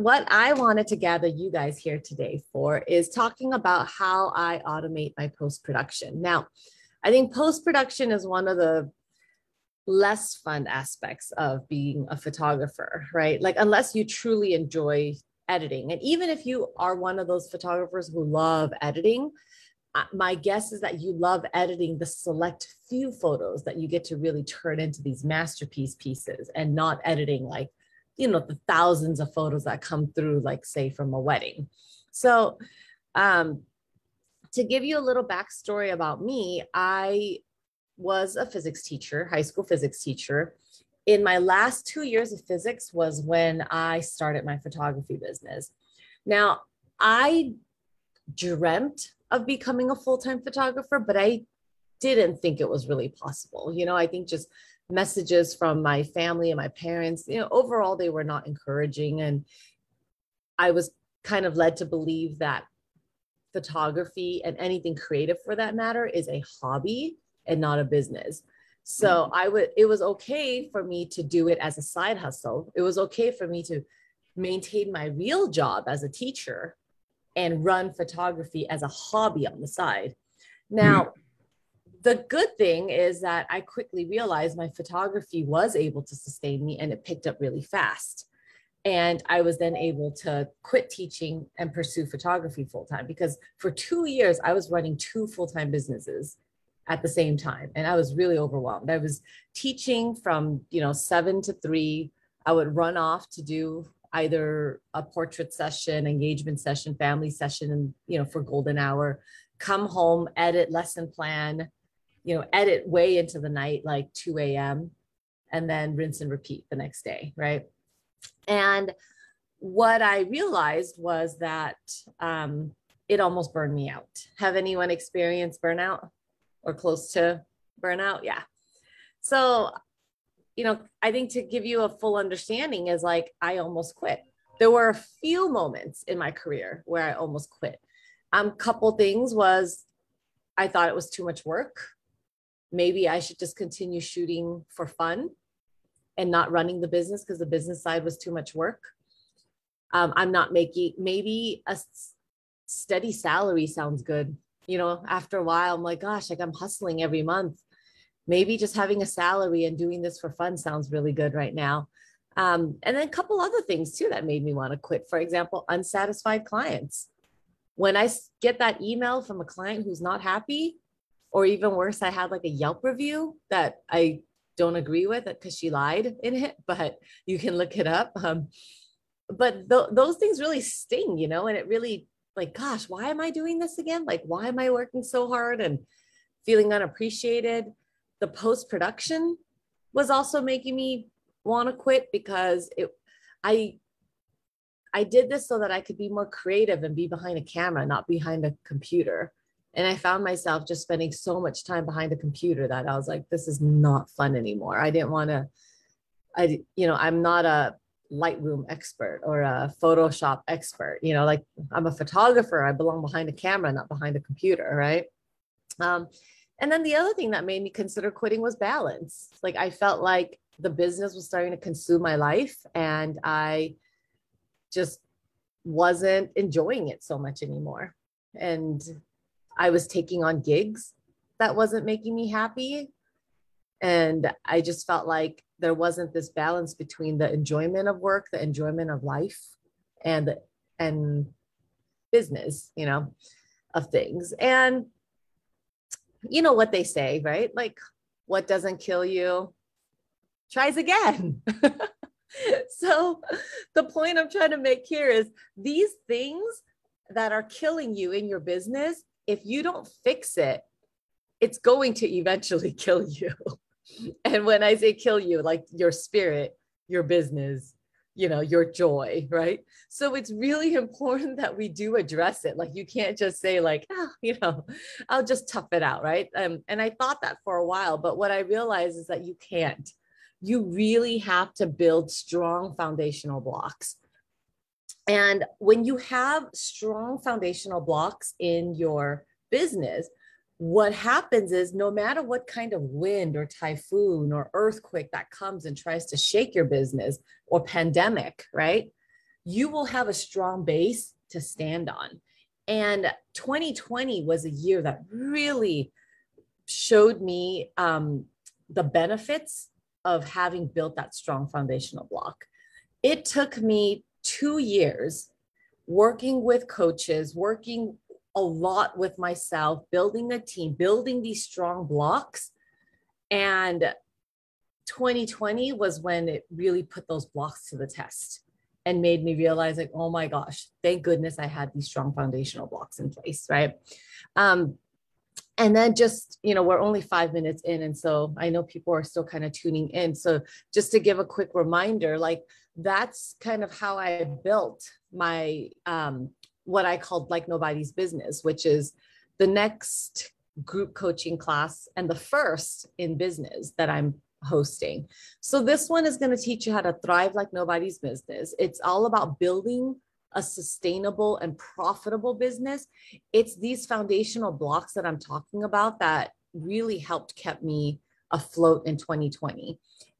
what I wanted to gather you guys here today for is talking about how I automate my post-production. Now, I think post-production is one of the less fun aspects of being a photographer, right? Like, unless you truly enjoy editing. And even if you are one of those photographers who love editing, my guess is that you love editing the select few photos that you get to really turn into these masterpiece pieces, and not editing like, you know, the thousands of photos that come through, like say from a wedding. So to give you a little backstory about me, I was a physics teacher, high school physics teacher. In my last 2 years of physics was when I started my photography business. Now, I dreamt of becoming a full-time photographer, but I didn't think it was really possible. You know, I think just messages from my family and my parents, you know, overall, they were not encouraging. And I was kind of led to believe that photography, and anything creative for that matter, is a hobby and not a business. So it was okay for me to do it as a side hustle. It was okay for me to maintain my real job as a teacher and run photography as a hobby on the side. Now, the good thing is that I quickly realized my photography was able to sustain me, and it picked up really fast. And I was then able to quit teaching and pursue photography full-time, because for 2 years, I was running two full-time businesses at the same time. And I was really overwhelmed. I was teaching from, you know, 7 to 3. I would run off to do either a portrait session, engagement session, family session, and, you know, for golden hour, come home, edit lesson plan, you know, edit way into the night, like 2 a.m., and then rinse and repeat the next day, right? And what I realized was that it almost burned me out. Have anyone experienced burnout or close to burnout? Yeah. So, you know, I think to give you a full understanding is like, I almost quit. There were a few moments in my career where I almost quit. Couple things was, I thought it was too much work. Maybe I should just continue shooting for fun and not running the business, because the business side was too much work. I'm not making, maybe a steady salary sounds good. You know, after a while, I'm like, gosh, like I'm hustling every month. Maybe just having a salary and doing this for fun sounds really good right now. And then a couple other things too that made me want to quit. For example, unsatisfied clients. When I get that email from a client who's not happy, or even worse, I had like a Yelp review that I don't agree with because she lied in it, but you can look it up. But those things really sting, you know, and it really like, gosh, why am I doing this again? Like, why am I working so hard and feeling unappreciated? The post-production was also making me want to quit, because I did this so that I could be more creative and be behind a camera, not behind a computer. And I found myself just spending so much time behind a computer that I was like, this is not fun anymore. I didn't want to, you know, I'm not a Lightroom expert or a Photoshop expert, you know, like I'm a photographer. I belong behind a camera, not behind a computer, right? And then the other thing that made me consider quitting was balance. Like I felt like the business was starting to consume my life, and I just wasn't enjoying it so much anymore. And I was taking on gigs that wasn't making me happy. And I just felt like there wasn't this balance between the enjoyment of work, the enjoyment of life, and business, you know, of things. And you know what they say, right? Like, what doesn't kill you tries again. So the point I'm trying to make here is these things that are killing you in your business, if you don't fix it, it's going to eventually kill you. And when I say kill you, like your spirit, your business, you know, your joy, right? So it's really important that we do address it. Like you can't just say like, oh, you know, I'll just tough it out, right? And I thought that for a while, but what I realized is that you can't. You really have to build strong foundational blocks. And when you have strong foundational blocks in your business, what happens is no matter what kind of wind or typhoon or earthquake that comes and tries to shake your business, or pandemic, right? you will have a strong base to stand on. And 2020 was a year that really showed me the benefits of having built that strong foundational block. It took me 2 years working with coaches, working a lot with myself, building a team, building these strong blocks. And 2020 was when it really put those blocks to the test and made me realize, like, oh my gosh, thank goodness I had these strong foundational blocks in place, right? And then just, you know, we're only 5 minutes in. And so I know people are still kind of tuning in. So just to give a quick reminder, like that's kind of how I built my, what I called Like Nobody's Business, which is the next group coaching class and the first in business that I'm hosting. So this one is going to teach you how to thrive like nobody's business. It's all about building a sustainable and profitable business. It's these foundational blocks that I'm talking about that really helped keep me afloat in 2020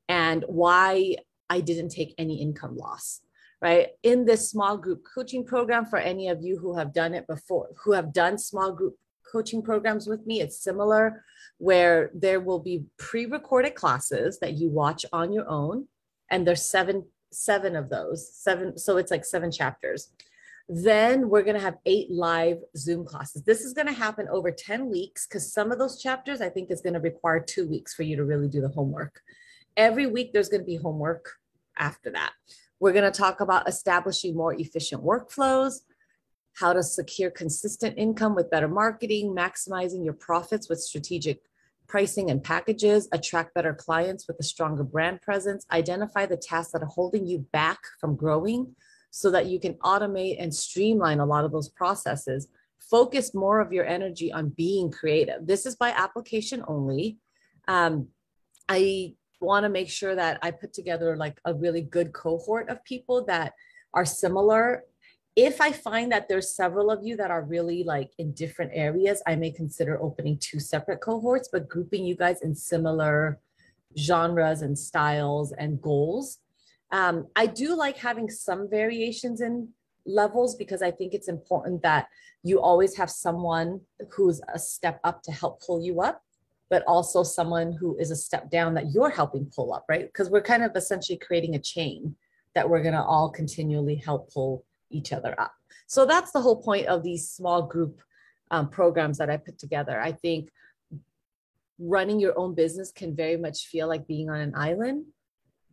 and why I didn't take any income loss, right? In this small group coaching program, for any of you who have done it before, who have done small group coaching programs with me, it's similar where there will be pre-recorded classes that you watch on your own. And there's seven of those, seven. So it's like 7 chapters. Then we're going to have 8 live Zoom classes. This is going to happen over 10 weeks because some of those chapters, I think, is going to require 2 weeks for you to really do the homework. Every week there's going to be homework after that. We're going to talk about establishing more efficient workflows, how to secure consistent income with better marketing, maximizing your profits with strategic pricing and packages, attract better clients with a stronger brand presence, identify the tasks that are holding you back from growing so that you can automate and streamline a lot of those processes. Focus more of your energy on being creative. This is by application only. I want to make sure that I put together like a really good cohort of people that are similar. If I find that there's several of you that are really like in different areas, I may consider opening 2 separate cohorts, but grouping you guys in similar genres and styles and goals. I do like having some variations in levels because I think it's important that you always have someone who's a step up to help pull you up, but also someone who is a step down that you're helping pull up, right? Because we're kind of essentially creating a chain that we're going to all continually help pull each other up. So that's the whole point of these small group programs that I put together. I think running your own business can very much feel like being on an island,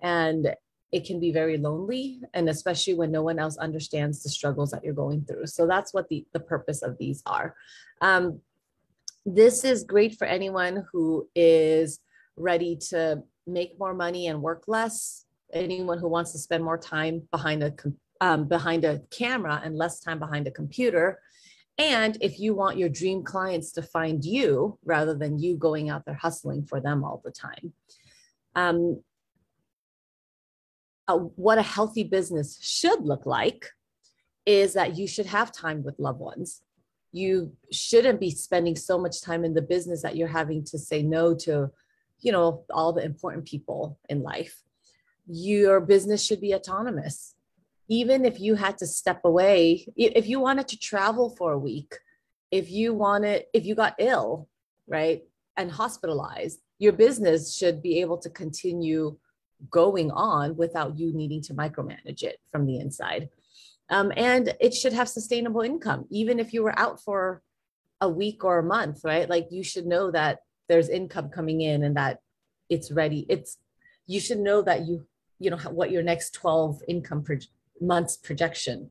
and it can be very lonely, and especially when no one else understands the struggles that you're going through. So that's what the purpose of these are. This is great for anyone who is ready to make more money and work less, anyone who wants to spend more time behind a camera and less time behind a computer. And if you want your dream clients to find you rather than you going out there hustling for them all the time. What a healthy business should look like is that you should have time with loved ones. You shouldn't be spending so much time in the business that you're having to say no to, you know, all the important people in life. Your business should be autonomous. Even if you had to step away, if you wanted to travel for a week, if you got ill, right, and hospitalized, your business should be able to continue going on without you needing to micromanage it from the inside. And it should have sustainable income. Even if you were out for a week or a month, right? Like you should know that there's income coming in and that it's ready. You should know that you know, what your next 12 income projection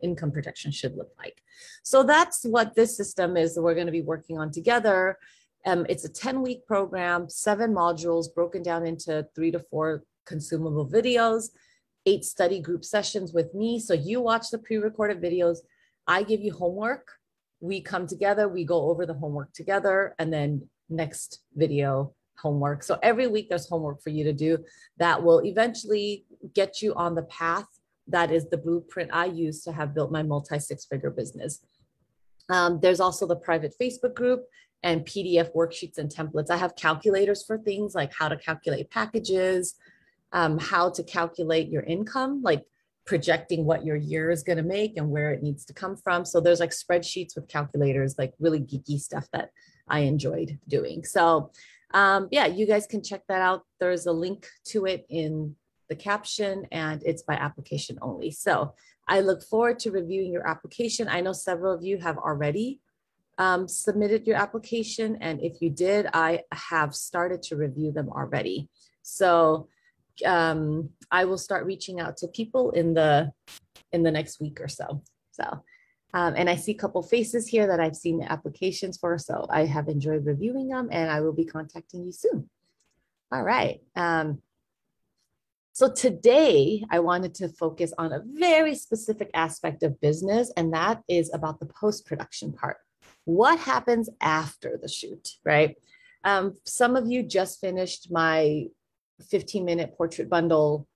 should look like. So that's what this system is that we're going to be working on together. It's a 10-week program, 7 modules broken down into 3 to 4 consumable videos, 8 study group sessions with me. So you watch the pre-recorded videos, I give you homework, we come together, we go over the homework together, and then next video homework. So every week there's homework for you to do that will eventually get you on the path that is the blueprint I use to have built my multi-6-figure business. There's also the private Facebook group and PDF worksheets and templates. I have calculators for things like how to calculate packages, how to calculate your income, like projecting what your year is going to make and where it needs to come from. So there's like spreadsheets with calculators, like really geeky stuff that I enjoyed doing. So yeah, you guys can check that out. There's a link to it in the caption, and it's by application only. So I look forward to reviewing your application. I know several of you have already submitted your application, and if you did, I have started to review them already. So I will start reaching out to people in the next week or so. So, and I see a couple faces here that I've seen the applications for, so I have enjoyed reviewing them, and I will be contacting you soon. All right. So today I wanted to focus on a very specific aspect of business, and that is about the post-production part. What happens after the shoot, right? Some of you just finished my 15-minute portrait bundle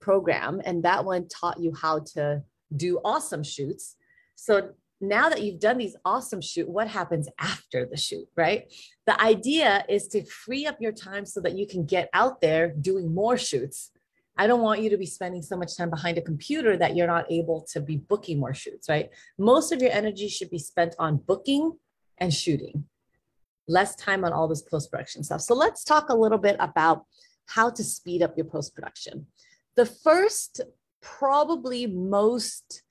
program, and that one taught you how to do awesome shoots. So now that you've done these awesome shoots, what happens after the shoot, right? The idea is to free up your time so that you can get out there doing more shoots. I don't want you to be spending so much time behind a computer that you're not able to be booking more shoots, right? Most of your energy should be spent on booking and shooting, less time on all this post-production stuff. So let's talk a little bit about how to speed up your post-production. The first, probably most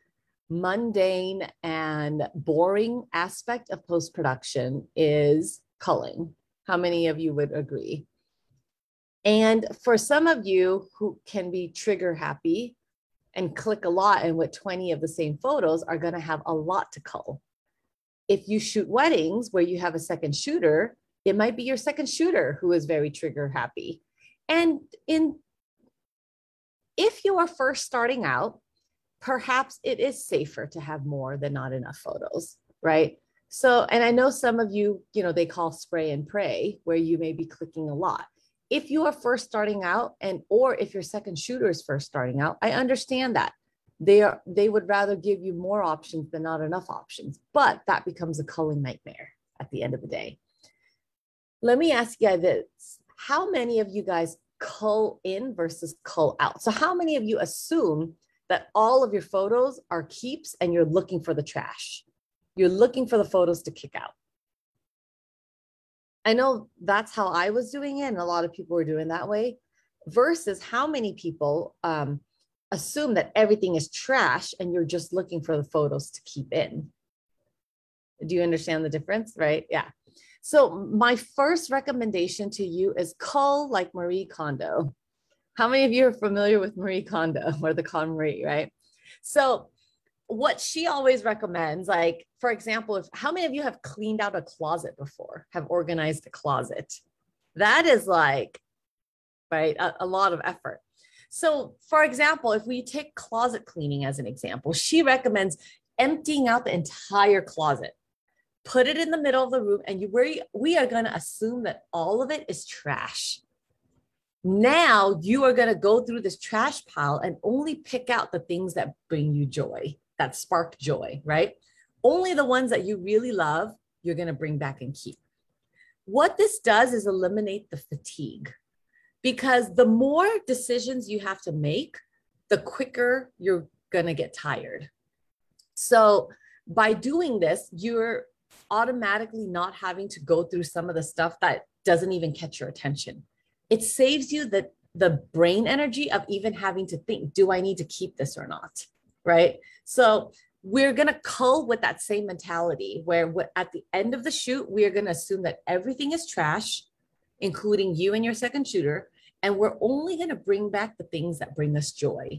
mundane and boring aspect of post-production is culling. How many of you would agree? And for some of you who can be trigger happy and click a lot and with 20 of the same photos are going to have a lot to cull. If you shoot weddings where you have a second shooter, it might be your second shooter who is very trigger happy. And if you are first starting out, perhaps it is safer to have more than not enough photos, right? So, and I know some of you, you know, they call spray and pray, where you may be clicking a lot. If you are first starting out, and or if your second shooter is first starting out, I understand that. They would rather give you more options than not enough options, but that becomes a culling nightmare at the end of the day. Let me ask you guys this. How many of you guys cull in versus cull out? So how many of you assume that all of your photos are keeps and you're looking for the trash? You're looking for the photos to kick out. I know that's how I was doing it, and a lot of people were doing that way, versus how many people assume that everything is trash and you're just looking for the photos to keep in. Do you understand the difference, right? Yeah. So my first recommendation to you is cull like Marie Kondo. How many of you are familiar with Marie Kondo or the Con Marie, right? So what she always recommends, like, for example, if how many of you have cleaned out a closet before, have organized a closet? That is like, right, a lot of effort. So for example, if we take closet cleaning as an example, she recommends emptying out the entire closet, put it in the middle of the room, and we are going to assume that all of it is trash. Now you are going to go through this trash pile and only pick out the things that bring you joy, that spark joy, right? Only the ones that you really love, you're going to bring back and keep. What this does is eliminate the fatigue. Because the more decisions you have to make, the quicker you're going to get tired. So by doing this, you're automatically not having to go through some of the stuff that doesn't even catch your attention. It saves you the brain energy of even having to think, do I need to keep this or not, right? So we're going to cull with that same mentality where at the end of the shoot, we are going to assume that everything is trash, including you and your second shooter, and we're only going to bring back the things that bring us joy.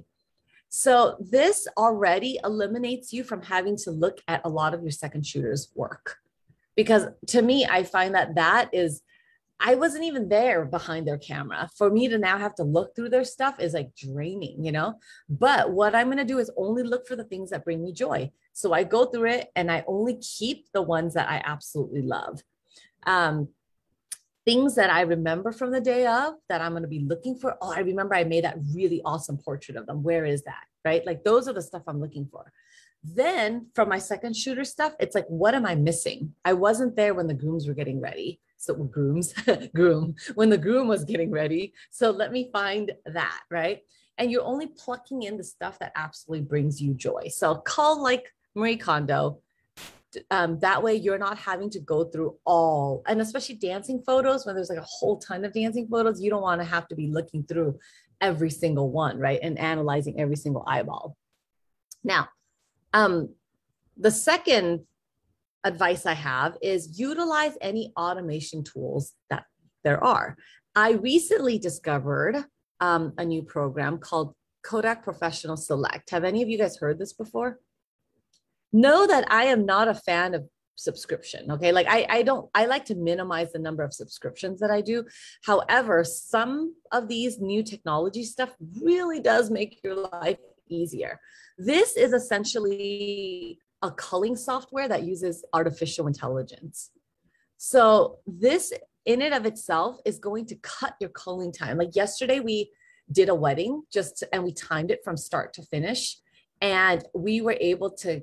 So this already eliminates you from having to look at a lot of your second shooter's work. Because to me, I find that is, I wasn't even there behind their camera. For me to now have to look through their stuff is like draining, you know? But what I'm going to do is only look for the things that bring me joy. So I go through it and I only keep the ones that I absolutely love. Things that I remember from the day of that I'm going to be looking for. Oh, I remember I made that really awesome portrait of them. Where is that? Right? Like those are the stuff I'm looking for. Then from my second shooter stuff, it's like, what am I missing? I wasn't there when the grooms were getting ready. So when the groom was getting ready. So let me find that. Right. and you're only plucking in the stuff that absolutely brings you joy. So cull like Marie Kondo. That way you're not having to go through all, and especially dancing photos, when there's like a whole ton of dancing photos, you don't want to have to be looking through every single one, right? And analyzing every single eyeball. Now, the second advice I have is utilize any automation tools that there are. I recently discovered a new program called Kodak Professional Select. Have any of you guys heard this before? Know that I am not a fan of subscription, okay? Like I like to minimize the number of subscriptions that I do. However, some of these new technology stuff really does make your life easier. This is essentially a culling software that uses artificial intelligence. So this in and of itself is going to cut your culling time. Like yesterday we did a wedding and we timed it from start to finish, and we were able to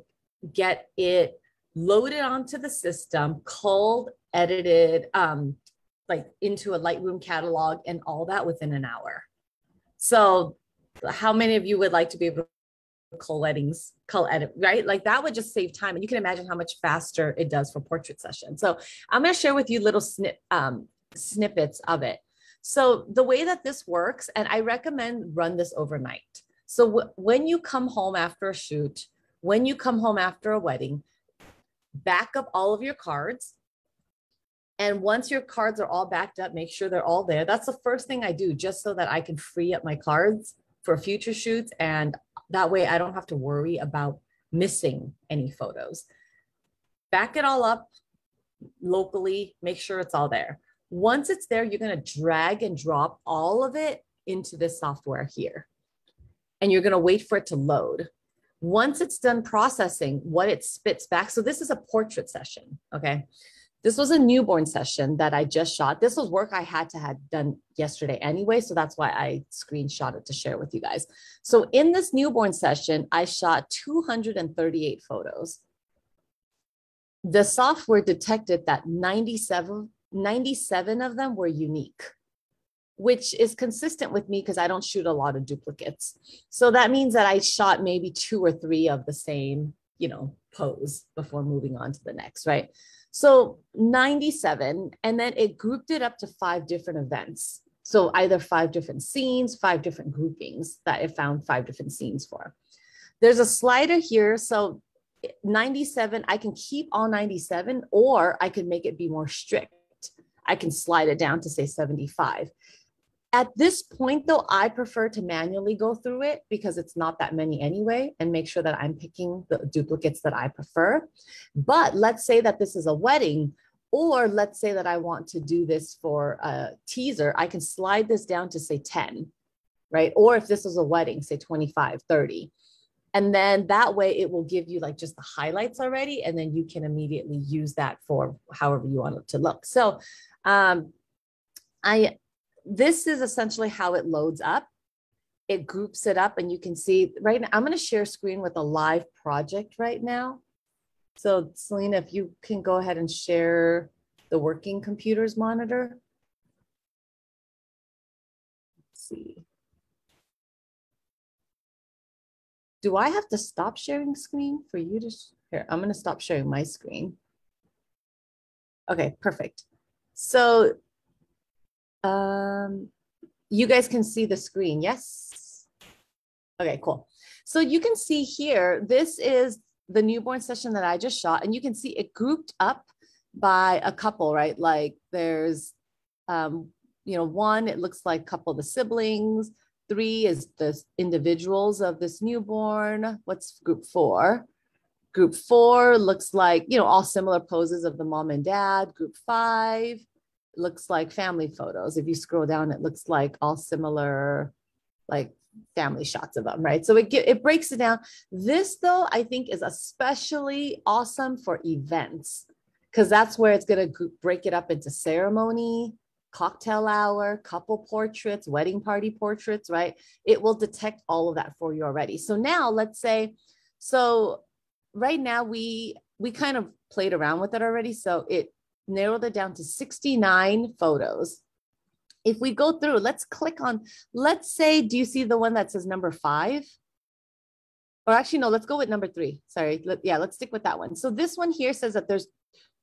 get it loaded onto the system, culled, edited, like into a Lightroom catalog and all that within an hour. So how many of you would like to be able to cull weddings, cull edit, right? Like that would just save time. And you can imagine how much faster it does for portrait session. So I'm going to share with you little snippets of it. So the way that this works, and I recommend run this overnight. So when you come home after a shoot, when you come home after a wedding, back up all of your cards. And once your cards are all backed up, make sure they're all there. That's the first thing I do, just so that I can free up my cards for future shoots. And that way I don't have to worry about missing any photos. Back it all up locally, make sure it's all there. Once it's there, you're going to drag and drop all of it into this software here. And you're going to wait for it to load. Once it's done processing, what it spits back. So this is a portrait session, okay? This was a newborn session that I just shot. This was work I had to have done yesterday anyway, so that's why I screenshot it to share with you guys. So in this newborn session, I shot 238 photos. The software detected that 97 of them were unique, which is consistent with me because I don't shoot a lot of duplicates. So that means that I shot maybe 2 or 3 of the same, you know, pose before moving on to the next, right? So 97, and then it grouped it up to 5 different events. So either 5 different scenes, 5 different groupings that it found 5 different scenes for. There's a slider here. So 97, I can keep all 97, or I can make it be more strict. I can slide it down to say 75. At this point, though, I prefer to manually go through it because it's not that many anyway, and make sure that I'm picking the duplicates that I prefer. But let's say that this is a wedding, or let's say that I want to do this for a teaser. I can slide this down to say 10, right? Or if this is a wedding, say 25, 30. And then that way it will give you like just the highlights already, and then you can immediately use that for however you want it to look. So this is essentially how it loads up. It groups it up, and you can see right now, I'm going to share screen with a live project right now. So Selena, if you can go ahead and share the working computer's monitor. Let's see. Do I have to stop sharing screen for you to share? I'm going to stop sharing my screen. Okay, perfect. So you guys can see the screen, yes? Okay, cool. So you can see here, this is the newborn session that I just shot, and you can see it grouped up by a couple, right? Like there's, you know, 1, it looks like a couple of the siblings, 3 is the individuals of this newborn. What's group 4? Group 4 looks like, you know, all similar poses of the mom and dad. Group 5 looks like family photos. If you scroll down, it looks like all similar, like family shots of them, right? So it breaks it down. This though, I think is especially awesome for events, because that's where it's gonna break it up into ceremony, cocktail hour, couple portraits, wedding party portraits, right? It will detect all of that for you already. So now let's say, so right now we kind of played around with it already. So it narrowed it down to 69 photos. If we go through, let's click on, let's say, do you see the one that says number 5? Or actually, no, let's go with number 3. Sorry. Let's stick with that one. So this one here says that there's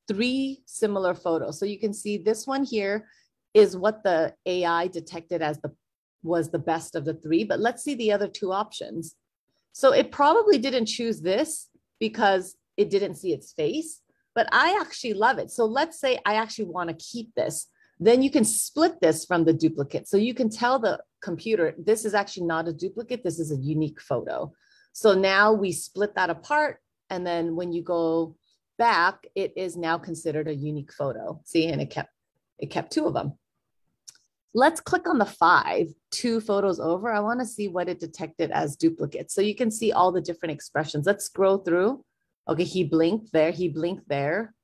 3 similar photos. So you can see this one here is what the AI detected as was the best of the 3, but let's see the other 2 options. So it probably didn't choose this because it didn't see its face, but I actually love it. So let's say I actually want to keep this. Then you can split this from the duplicate. So you can tell the computer, this is actually not a duplicate. This is a unique photo. So now we split that apart. And then when you go back, it is now considered a unique photo. See, and it kept 2 of them. Let's click on the 5, 2 photos over. I want to see what it detected as duplicates. So you can see all the different expressions. Let's scroll through. Okay, he blinked there, he blinked there.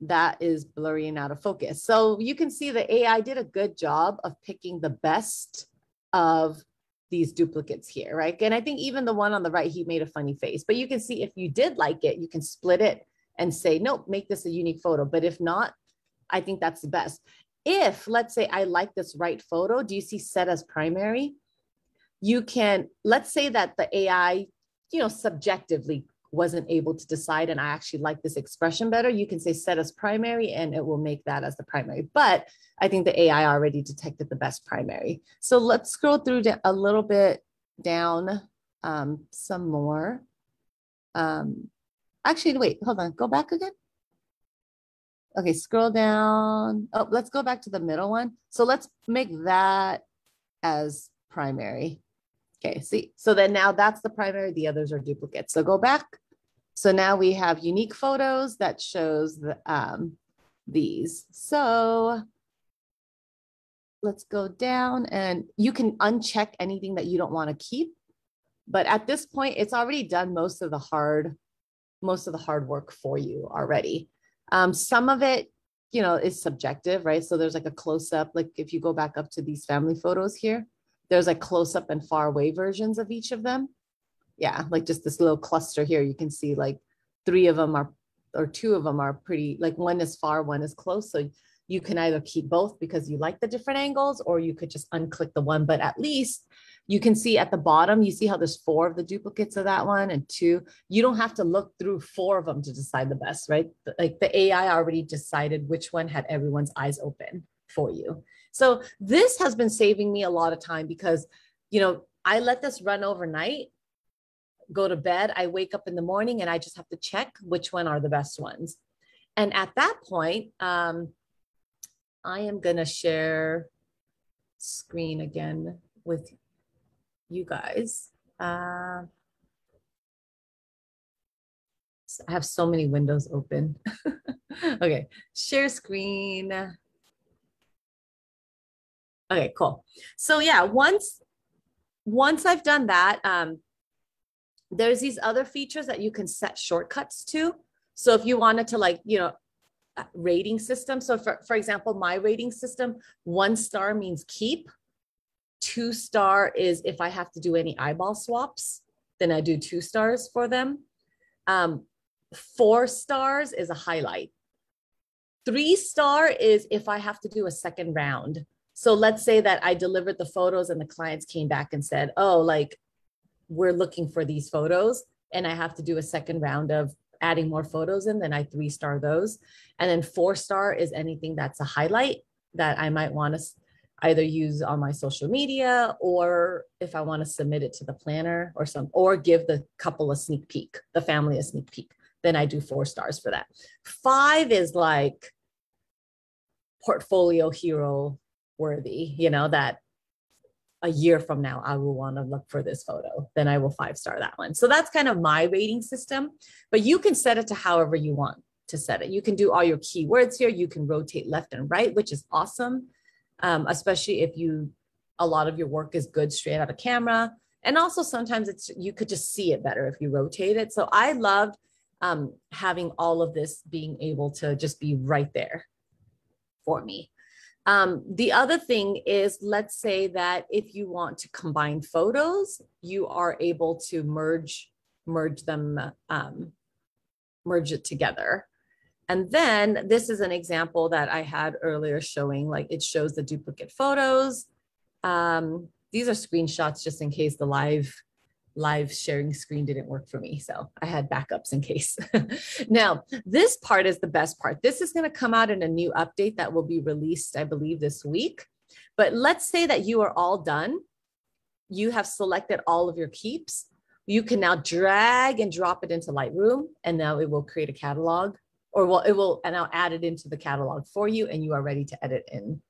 That is blurry and out of focus. So you can see the AI did a good job of picking the best of these duplicates here, right? And I think even the one on the right, he made a funny face, but you can see if you did like it, you can split it and say, nope, make this a unique photo. But if not, I think that's the best. If, let's say I like this right photo, do you see set as primary? You can, let's say that the AI, you know, subjectively wasn't able to decide, and I actually like this expression better, you can say set as primary and it will make that as the primary. But I think the AI already detected the best primary. So let's scroll through a little bit down some more. Actually, wait, hold on, go back again. Okay, scroll down. Oh, let's go back to the middle one. So let's make that as primary. Okay, see, so then now that's the primary, the others are duplicates. So go back. So now we have unique photos that shows the, these. So let's go down, and you can uncheck anything that you don't want to keep. But at this point, it's already done most of the hard work for you already. Some of it, you know, is subjective, right? So there's like a close up, like if you go back up to these family photos here, there's like close up and far away versions of each of them. Yeah, like just this little cluster here, you can see like 3 of them are, or 2 of them are pretty, like one is far, one is close. So you can either keep both because you like the different angles, or you could just unclick the one, but at least you can see at the bottom, you see how there's 4 of the duplicates of that one and 2. You don't have to look through 4 of them to decide the best, right? Like the AI already decided which one had everyone's eyes open for you. So this has been saving me a lot of time because, you know, I let this run overnight, go to bed, I wake up in the morning and I just have to check which one are the best ones. And at that point, I am going to share screen again with you guys. I have so many windows open. Okay, share screen. Okay, cool. So yeah, once I've done that, there's these other features that you can set shortcuts to. So if you wanted to, like, you know, rating system. So for example, my rating system, 1 star means keep, 2 star is if I have to do any eyeball swaps, then I do 2 stars for them. 4 stars is a highlight. 3 star is if I have to do a second round. So let's say that I delivered the photos and the clients came back and said, oh, like, we're looking for these photos, and I have to do a second round of adding more photos in, then I 3 star those. And then 4 star is anything that's a highlight that I might want to either use on my social media, or if I want to submit it to the planner or give the couple a sneak peek, the family a sneak peek, then I do 4 stars for that. 5 is like portfolio hero worthy, you know, that a year from now, I will want to look for this photo, then I will 5 star that one. So that's kind of my rating system, but you can set it to however you want to set it. You can do all your keywords here. You can rotate left and right, which is awesome. Especially if a lot of your work is good straight out of camera. And also sometimes you could just see it better if you rotate it. So I loved having all of this being able to just be right there for me. The other thing is, let's say that if you want to combine photos, you are able to merge it together. And then this is an example that I had earlier showing, like it shows the duplicate photos. These are screenshots just in case the live sharing screen didn't work for me. So I had backups in case. Now, this part is the best part. This is going to come out in a new update that will be released, I believe, this week. But let's say that you are all done. You have selected all of your keeps. You can now drag and drop it into Lightroom, and now it will create a catalog, or and I'll add it into the catalog for you, and you are ready to edit in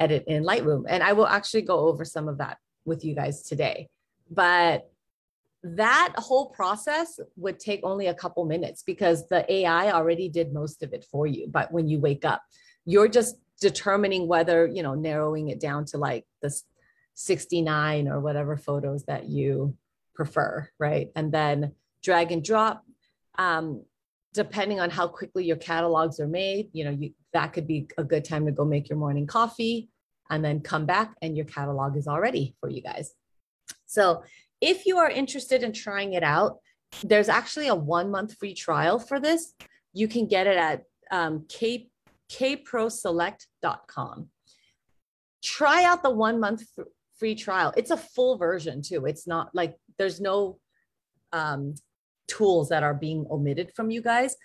Lightroom. And I will actually go over some of that with you guys today. But that whole process would take only a couple minutes because the AI already did most of it for you. But when you wake up, you're just determining whether, you know, narrowing it down to like the 69 or whatever photos that you prefer, right? And then drag and drop. Depending on how quickly your catalogs are made, you know, that could be a good time to go make your morning coffee and then come back and your catalog is all ready for you guys. So if you are interested in trying it out, there's actually a 1 month free trial for this. You can get it at KProTran10.com. Try out the 1 month free trial. It's a full version too. It's not like there's no tools that are being omitted from you guys.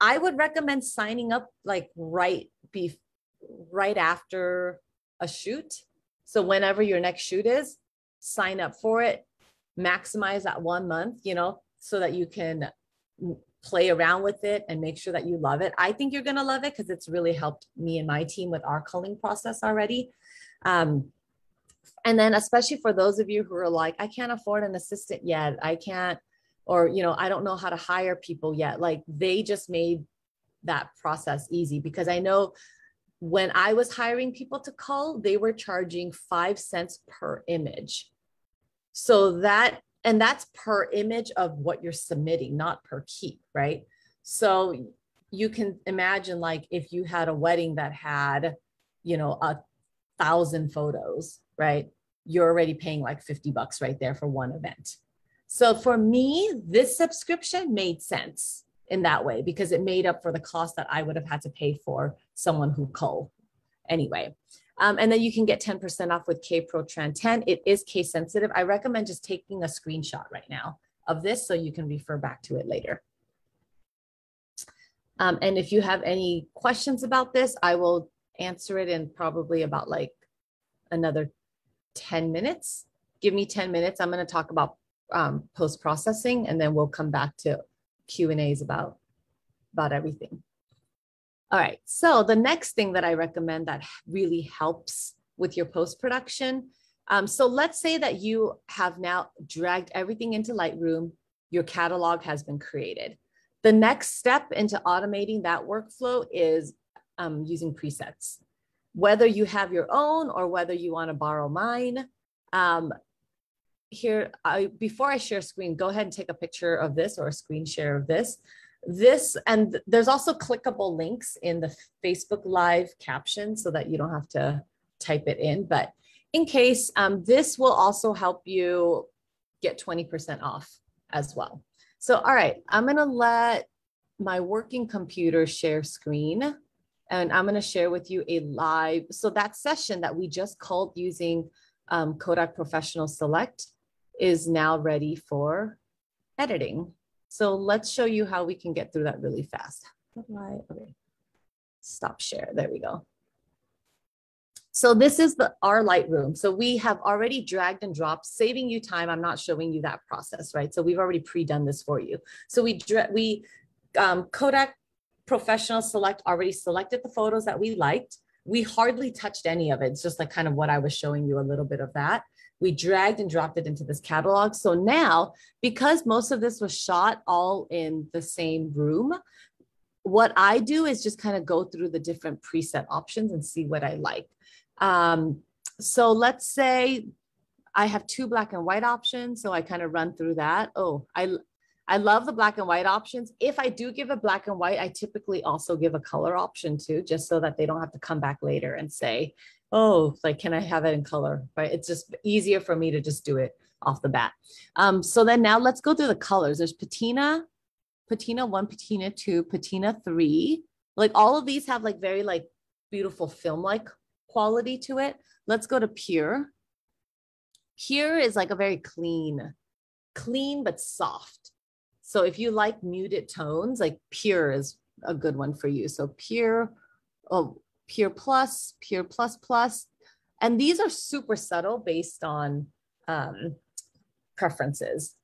I would recommend signing up like right after a shoot. So whenever your next shoot is, sign up for it, maximize that 1 month, you know, so that you can play around with it and make sure that you love it. I think you're going to love it because it's really helped me and my team with our culling process already. And then especially for those of you who are like, I can't afford an assistant yet. I can't, or, you know, I don't know how to hire people yet. Like they just made that process easy because I know when I was hiring people to cull, they were charging 5 cents per image. So and that's per image of what you're submitting, not per keep, right? So you can imagine like if you had a wedding that had, you know, 1,000 photos, right? You're already paying like $50 right there for one event. So for me, this subscription made sense in that way because it made up for the cost that I would have had to pay for someone who culled anyway. And then you can get 10% off with KProTran10. It is case sensitive. I recommend just taking a screenshot right now of this so you can refer back to it later. And if you have any questions about this, I will answer it in probably about like another 10 minutes. Give me 10 minutes. I'm going to talk about post-processing and then we'll come back to Q&As about everything. All right, so the next thing that I recommend that really helps with your post-production. So let's say that you have now dragged everything into Lightroom, your catalog has been created. The next step into automating that workflow is using presets. Whether you have your own or whether you want to borrow mine, before I share a screen, go ahead and take a picture of this or a screen share of this. And there's also clickable links in the Facebook Live caption so that you don't have to type it in. But in case, this will also help you get 20% off as well. So, all right, I'm going to let my working computer share screen and I'm going to share with you a live. So that session that we just culled using Kodak Professional Select is now ready for editing. So let's show you how we can get through that really fast. Okay. Stop share, there we go. So this is our Lightroom. So we have already dragged and dropped, saving you time. I'm not showing you that process, right? So we've already pre-done this for you. So Kodak Professional Select already selected the photos that we liked. We hardly touched any of it. It's just like kind of what I was showing you, a little bit of that. We dragged and dropped it into this catalog. So now, because most of this was shot all in the same room, what I do is just kind of go through the different preset options and see what I like. So let's say I have two black and white options. So I kind of run through that. Oh, I love the black and white options. If I do give a black and white, I typically also give a color option too, just so that they don't have to come back later and say, oh, like, can I have it in color, right? It's just easier for me to just do it off the bat. So then now let's go through the colors. There's patina, patina 1, patina 2, patina 3. Like all of these have like very like beautiful film-like quality to it. Let's go to pure. Pure is like a very clean, but soft. So if you like muted tones, like pure is a good one for you. So pure, pure plus plus. And these are super subtle based on preferences.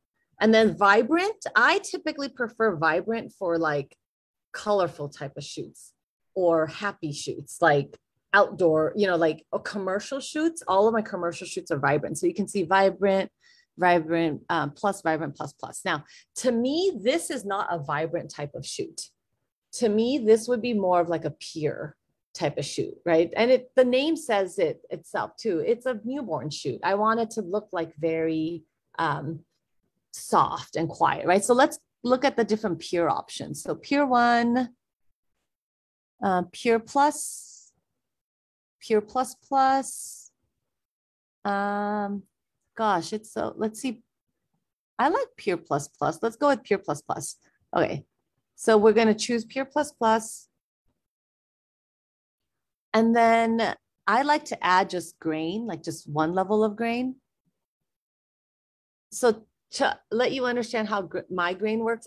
And then vibrant, I typically prefer vibrant for like colorful type of shoots or happy shoots, like outdoor, you know, like commercial shoots. All of my commercial shoots are vibrant. So you can see vibrant, vibrant, vibrant, plus, plus. Now, to me, this is not a vibrant type of shoot. To me, this would be more of like a pure type of shoot, right? And it, the name says it itself too. It's a newborn shoot. I want it to look like very soft and quiet, right? So let's look at the different pure options. So pure 1, pure plus plus. Gosh, it's so, let's see. I like pure plus plus. Let's go with pure plus plus. Okay. So we're going to choose pure plus plus. And then I like to add just grain, like just one level of grain. So to let you understand how my grain works,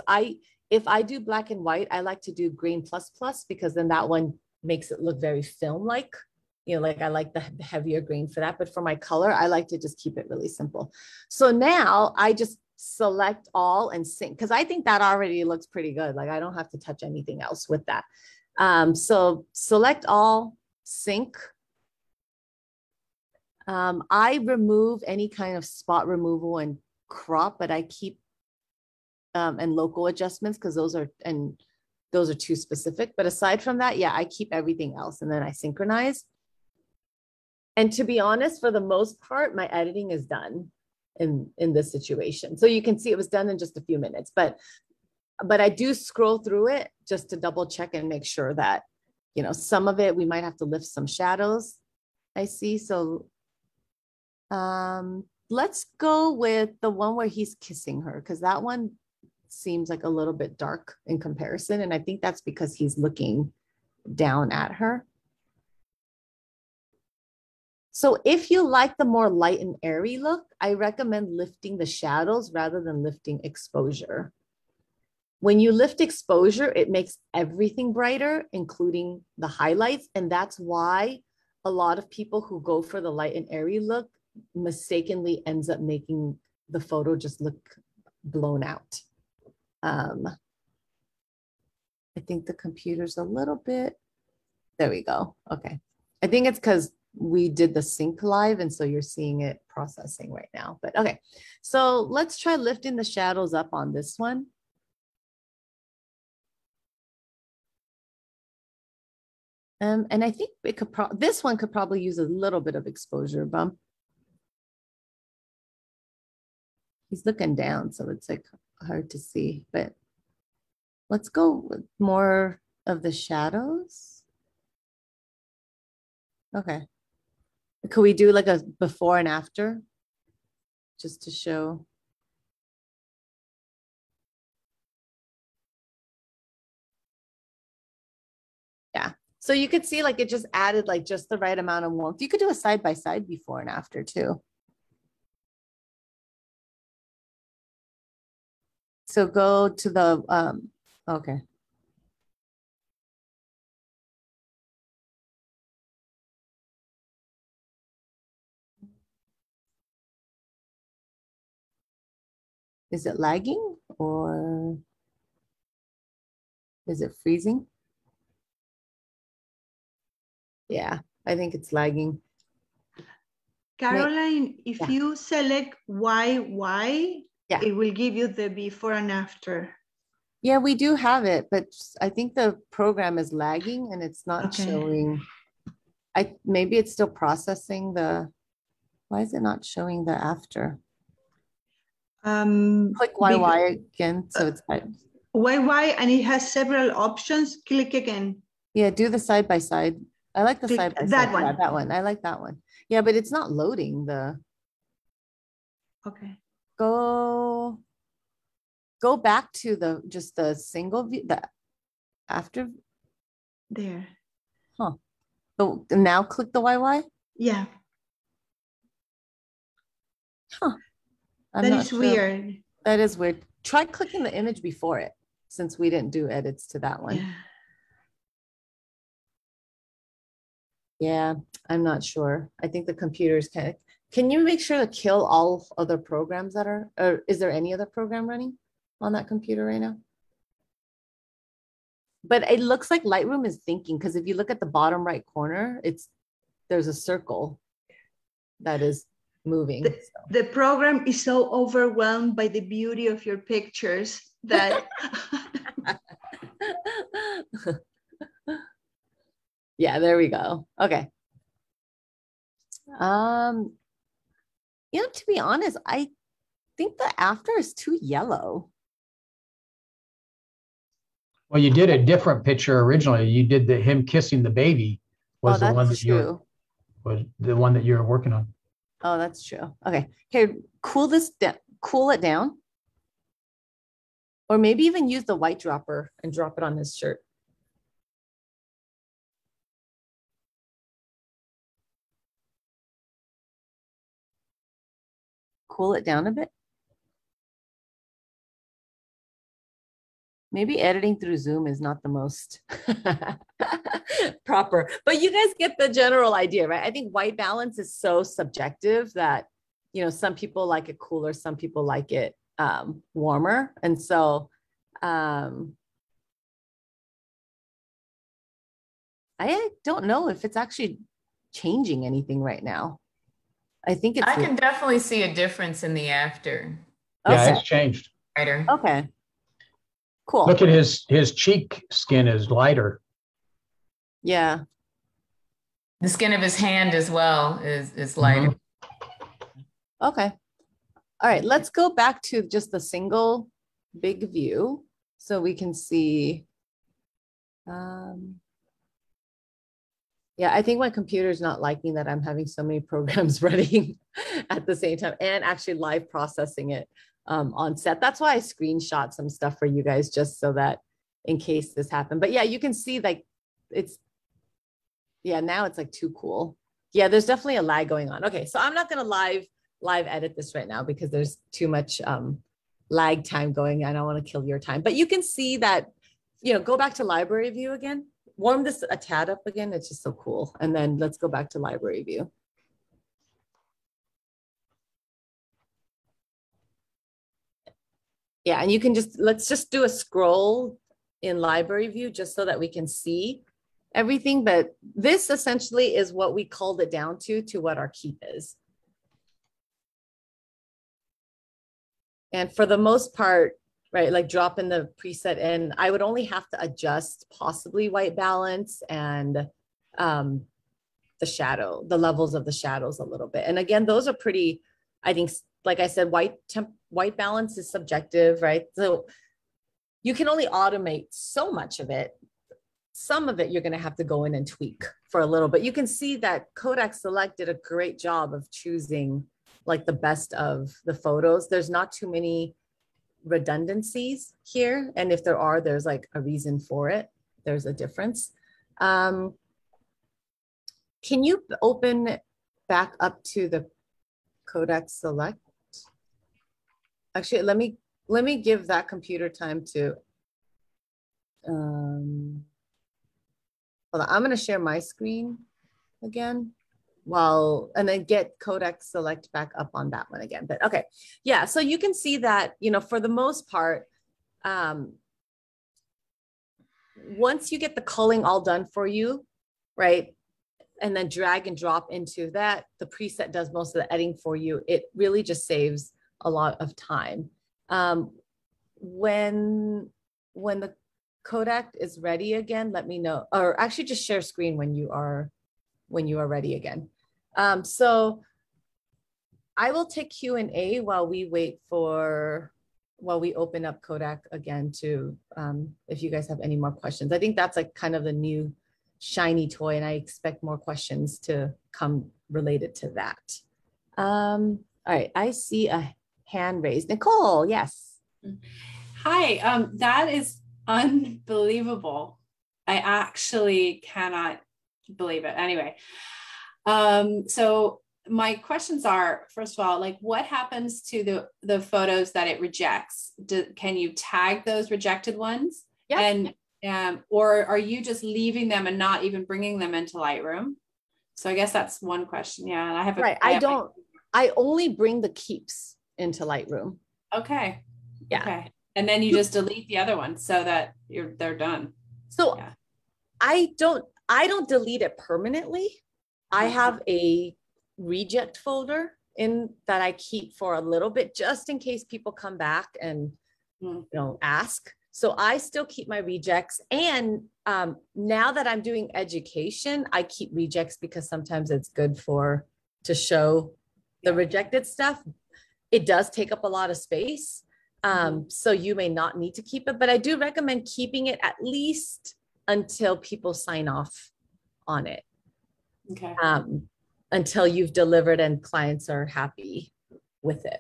if I do black and white, I like to do grain plus plus, because then that one makes it look very film-like. You know, like I like the heavier grain for that, but for my color, I like to just keep it really simple. So now I just select all and sync, because I think that already looks pretty good. Like I don't have to touch anything else with that. So select all, sync. I remove any kind of spot removal and crop, but I keep and local adjustments, because those are too specific. But aside from that, yeah, I keep everything else and then I synchronize. And to be honest, for the most part, my editing is done in this situation. So you can see it was done in just a few minutes, but I do scroll through it just to double check and make sure that, you know, some of it, we might have to lift some shadows, I see. So let's go with the one where he's kissing her, because that one seems like a little bit dark in comparison. And I think that's because he's looking down at her. So if you like the more light and airy look, I recommend lifting the shadows rather than lifting exposure. When you lift exposure, it makes everything brighter, including the highlights. And that's why a lot of people who go for the light and airy look mistakenly ends up making the photo just look blown out. I think the computer's a little bit, there we go. Okay. I think it's because we did the sync live, and so you're seeing it processing right now, but okay. So let's try lifting the shadows up on this one. And I think it could this one could probably use a little bit of exposure bump. He's looking down, so it's like hard to see, but let's go with more of the shadows. Okay. Could we do like a before and after just to show? Yeah. So you could see like it just added like just the right amount of warmth. You could do a side by side before and after too. So go to the, okay. Is it lagging or is it freezing? Yeah, I think it's lagging. Caroline, if you select YY, yeah. It will give you the before and after. Yeah, we do have it, but I think the program is lagging and it's not showing. Maybe it's still processing the, why is it not showing the after? Click YY again, so it's YY and it has several options, click again. Yeah, do the side by side. I like the side by side. That one. Yeah, that one, I like that one. Yeah, but it's not loading the. Okay. Go Go back to the just the single view, the after there. Huh. So now click the YY? Yeah. Huh. That is weird. That is weird. Try clicking the image before it, since we didn't do edits to that one. Yeah. Yeah, I'm not sure. I think the computers can. Can you make sure to kill all other programs that are, or is there any other program running on that computer right now? But it looks like Lightroom is thinking, because if you look at the bottom right corner, it's there's a circle that is moving. The program is so overwhelmed by the beauty of your pictures that. Yeah, there we go. Okay. You know, to be honest, I think the after is too yellow. Well, you did a different picture originally. You did the him kissing the baby was the one that you was the one that you're working on. Oh, that's true. Okay, here, cool it down, or maybe even use the white dropper and drop it on his shirt. Cool it down a bit. Maybe editing through Zoom is not the most proper, but you guys get the general idea, right? I think white balance is so subjective that, you know, some people like it cooler, some people like it warmer. And so I don't know if it's actually changing anything right now. I think it's. I can definitely see a difference in the after. Okay. Yeah, it's changed. Lighter. Okay. Cool. Look at his cheek skin is lighter. Yeah. The skin of his hand as well is lighter. Mm-hmm. Okay. All right. Let's go back to just the single big view so we can see. Yeah, I think my computer's not liking that I'm having so many programs running at the same time and actually live processing it on set. That's why I screenshot some stuff for you guys just so that in case this happened. But yeah, you can see like it's, yeah, now it's like too cool. Yeah, there's definitely a lag going on. Okay, so I'm not going to live edit this right now because there's too much lag time going. I don't want to kill your time. But you can see that, you know, go back to library view again. Warm this a tad up again. It's just so cool. And then let's go back to library view. Yeah, and you can just, let's just do a scroll in library view just so that we can see everything. But this essentially is what we called it down to what our keep is. And for the most part, right, like drop in the preset in. I would only have to adjust possibly white balance and the shadow, the levels of the shadows a little bit. And again, those are pretty, I think, like I said, white balance is subjective, right? So you can only automate so much of it. Some of it you're going to have to go in and tweak for a little bit. You can see that Kodak Select did a great job of choosing like the best of the photos. There's not too many redundancies here, and if there are, there's like a reason for it. There's a difference. Can you open back up to the Kodak Select? Actually, let me give that computer time to. Hold on, I'm going to share my screen again. While and then get Kodak Select back up on that one again. But okay, yeah, so you can see that, you know, for the most part, once you get the culling all done for you, right, and then drag and drop into that, the preset does most of the editing for you. It really just saves a lot of time. When the Kodak is ready again, let me know, or actually just share screen when you are ready again. So I will take Q&A while we wait for, while we open up Kodak again to, if you guys have any more questions. I think that's like kind of the new shiny toy, and I expect more questions to come related to that. All right, I see a hand raised. Nicole, yes. Hi, that is unbelievable. I actually cannot believe it. Anyway, so my questions are, first of all, like, what happens to the photos that it rejects? Can you tag those rejected ones? Yeah. And or are you just leaving them and not even bringing them into Lightroom? So I guess that's one question. Yeah. And I have a, right. I only bring the keeps into Lightroom. Okay. Yeah. Okay. And then you just delete the other one so that they're done. So yeah. I don't delete it permanently. I have a reject folder in that I keep for a little bit, just in case people come back and you know, ask. So I still keep my rejects. And now that I'm doing education, I keep rejects because sometimes it's good to show the rejected stuff. It does take up a lot of space. So you may not need to keep it, but I do recommend keeping it at least until people sign off on it. Okay. Until you've delivered and clients are happy with it.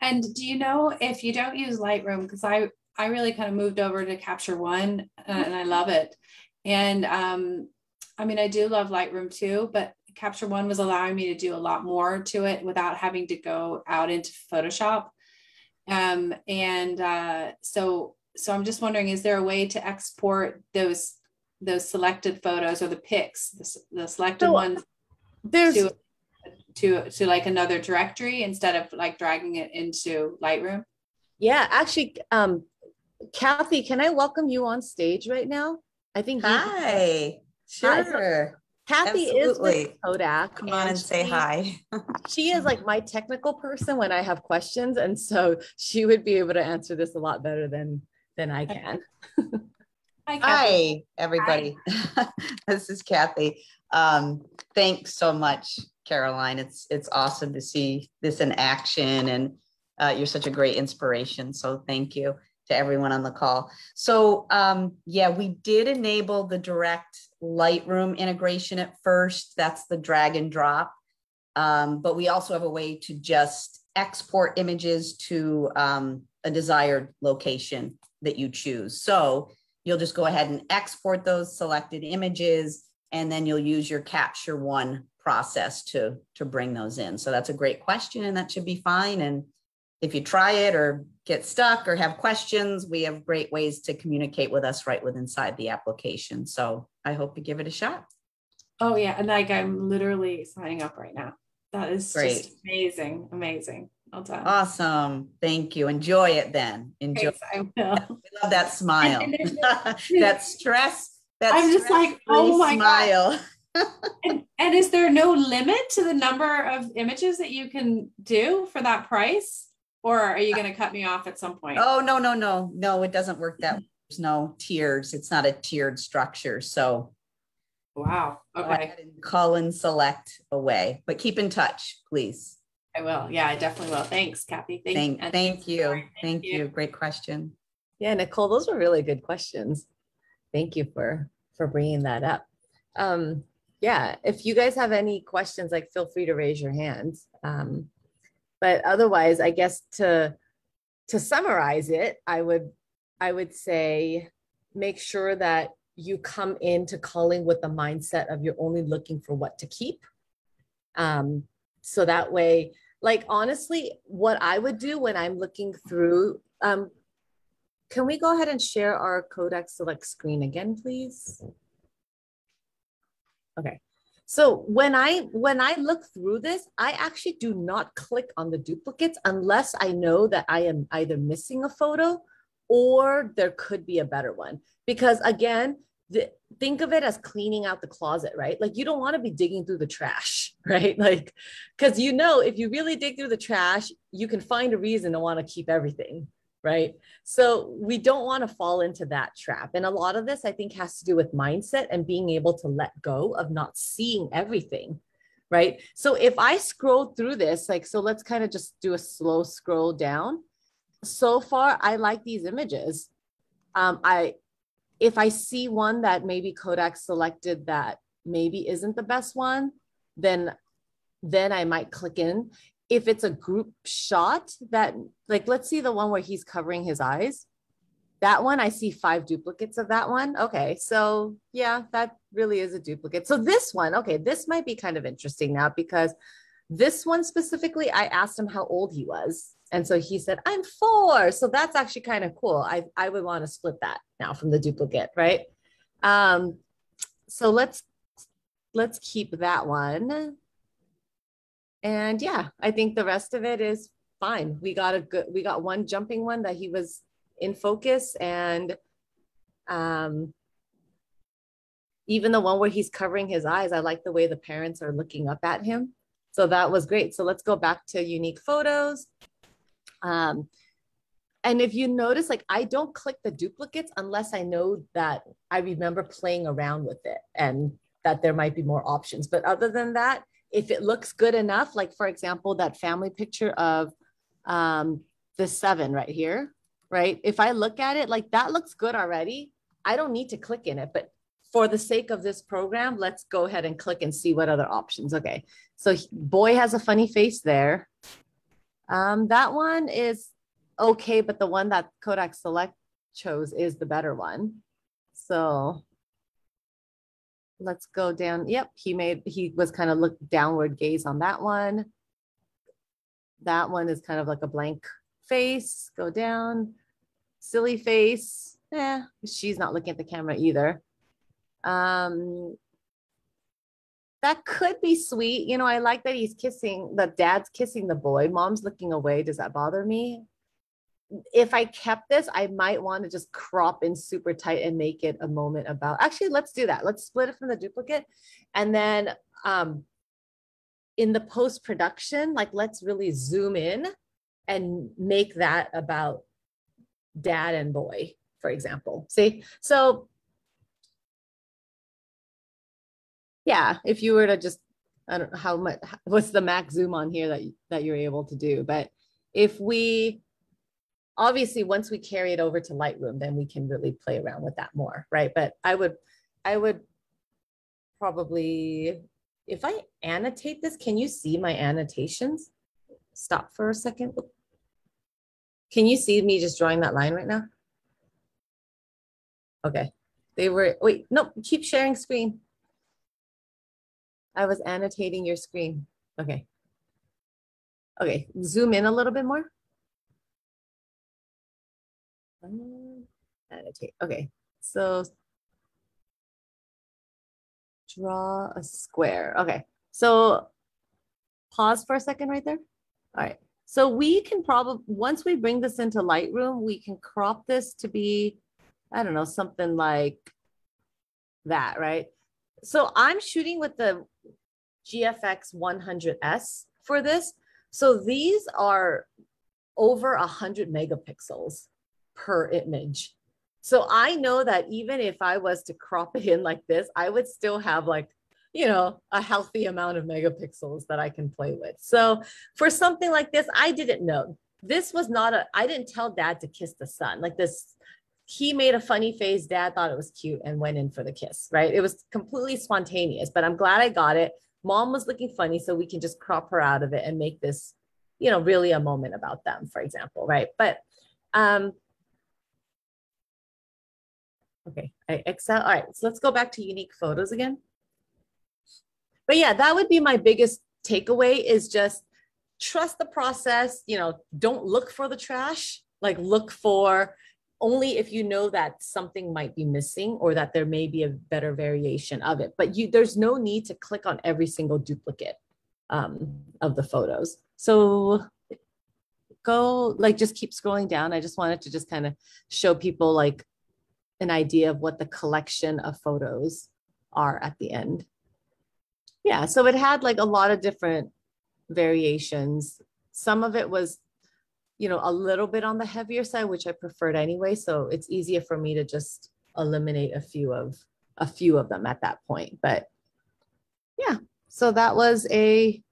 And do you know, if you don't use Lightroom, because I really kind of moved over to Capture One and I love it. And I mean, I do love Lightroom too, but Capture One was allowing me to do a lot more to it without having to go out into Photoshop. So I'm just wondering, is there a way to export those selected photos or the pics, the selected ones to like another directory instead of like dragging it into Lightroom? Yeah, actually, Kathy, can I welcome you on stage right now? I think. Hi. Sure. Hi. Kathy is with Kodak. Come on and say hi. She is like my technical person when I have questions. And so she would be able to answer this a lot better than I can. Hi, Kathy. Hi, everybody. Hi. This is Kathy. Thanks so much, Caroline. It's awesome to see this in action. And you're such a great inspiration. So thank you to everyone on the call. So yeah, we did enable the direct Lightroom integration at first. That's the drag and drop. But we also have a way to just export images to a desired location that you choose. So you'll just go ahead and export those selected images, and then you'll use your Capture One process to bring those in. So that's a great question, and that should be fine. And if you try it or get stuck or have questions, we have great ways to communicate with us right within inside the application. So I hope you give it a shot. Oh yeah. And like, I'm literally signing up right now. That is great. Just amazing. Amazing. Well done. Awesome. Thank you. Enjoy it then. Enjoy. Thanks, I will. We love that smile. That stress. That I'm stress just like, oh my smile. God. And is there no limit to the number of images that you can do for that price? Or are you going to cut me off at some point? Oh, no, it doesn't work that way. There's no tiers. It's not a tiered structure. So wow. Okay. Go ahead and call and select away, but keep in touch, please. I will. Yeah, I definitely will. Thanks, Kathy. Thank you. Great question. Yeah, Nicole, those were really good questions. Thank you for bringing that up. Yeah, if you guys have any questions, like, feel free to raise your hands. But otherwise, I guess to summarize it, I would say, make sure that you come into culling with the mindset of you're only looking for what to keep. So that way, like, honestly, what I would do when I'm looking through, can we go ahead and share our Kodak Select screen again, please? Okay. So when I look through this, I actually do not click on the duplicates unless I know that I am either missing a photo or there could be a better one. Because again, think of it as cleaning out the closet, right? Like, you don't want to be digging through the trash, right? Like, because you know, if you really dig through the trash, you can find a reason to want to keep everything, right? So we don't want to fall into that trap. And a lot of this, I think, has to do with mindset and being able to let go of not seeing everything, right? So if I scroll through this, like, so let's kind of just do a slow scroll down. So far, I like these images. If I see one that maybe Kodak selected that maybe isn't the best one, then I might click in. if it's a group shot that, like, let's see the one where he's covering his eyes. That one, I see 5 duplicates of that one. Okay, so yeah, that really is a duplicate. So this one, okay, this might be kind of interesting now, because this one specifically, I asked him how old he was. And so he said, I'm 4. So that's actually kind of cool. I would want to split that now from the duplicate, right? So let's keep that one. And yeah, I think the rest of it is fine. We got a good, we got one jumping one that he was in focus, and even the one where he's covering his eyes, I like the way the parents are looking up at him. So that was great. So let's go back to unique photos. And if you notice, like, I don't click the duplicates unless I know that I remember playing around with it and that there might be more options. But other than that, if it looks good enough, like for example, that family picture of the 7 right here, right? If I look at it, like, that looks good already. I don't need to click in it, but for the sake of this program, let's go ahead and click and see what other options. Okay, so boy has a funny face there. That one is okay, but the one that Kodak Select chose is the better one. So let's go down. Yep, he was kind of looked downward gaze on that one. That one is kind of like a blank face. Go down, silly face. Yeah, she's not looking at the camera either. That could be sweet. You know, I like that he's kissing, the dad's kissing the boy. Mom's looking away. Does that bother me? If I kept this, I might want to just crop in super tight and make it a moment about, actually, let's do that. Let's split it from the duplicate. And then in the post-production, like, let's really zoom in and make that about dad and boy, for example. See, so yeah, if you were to just, I don't know how much, what's the max zoom on here that you're able to do. But if we, obviously, once we carry it over to Lightroom, then we can really play around with that more, right? But I would probably, if I annotate this, can you see my annotations? Stop for a second. Can you see me just drawing that line right now? Okay, they were, wait, no, keep sharing screen. I was annotating your screen. Okay. Okay, zoom in a little bit more. Annotate. Okay, so draw a square. Okay, so pause for a second right there. All right, so we can probably, once we bring this into Lightroom, we can crop this to be, I don't know, something like that, right? So I'm shooting with the GFX 100s for this. So these are over 100 megapixels per image. So I know that even if I was to crop it in like this, I would still have, like, you know, a healthy amount of megapixels that I can play with. So for something like this, I didn't know. This was not a, I didn't tell dad to kiss the son. Like this, he made a funny face, dad thought it was cute and went in for the kiss, right? It was completely spontaneous, but I'm glad I got it. Mom was looking funny, so we can just crop her out of it and make this, you know, really a moment about them, for example, right? But, okay, I Excel. All right, so let's go back to unique photos again. But yeah, that would be my biggest takeaway, is just trust the process. You know, don't look for the trash, like look for only if you know that something might be missing or that there may be a better variation of it. But there's no need to click on every single duplicate of the photos. So go, like, just keep scrolling down. I just wanted to just kind of show people, like, an idea of what the collection of photos are at the end. Yeah, so it had like a lot of different variations. Some of it was, you know, a little bit on the heavier side, which I preferred anyway. So it's easier for me to just eliminate a few of them at that point. But yeah, so that was a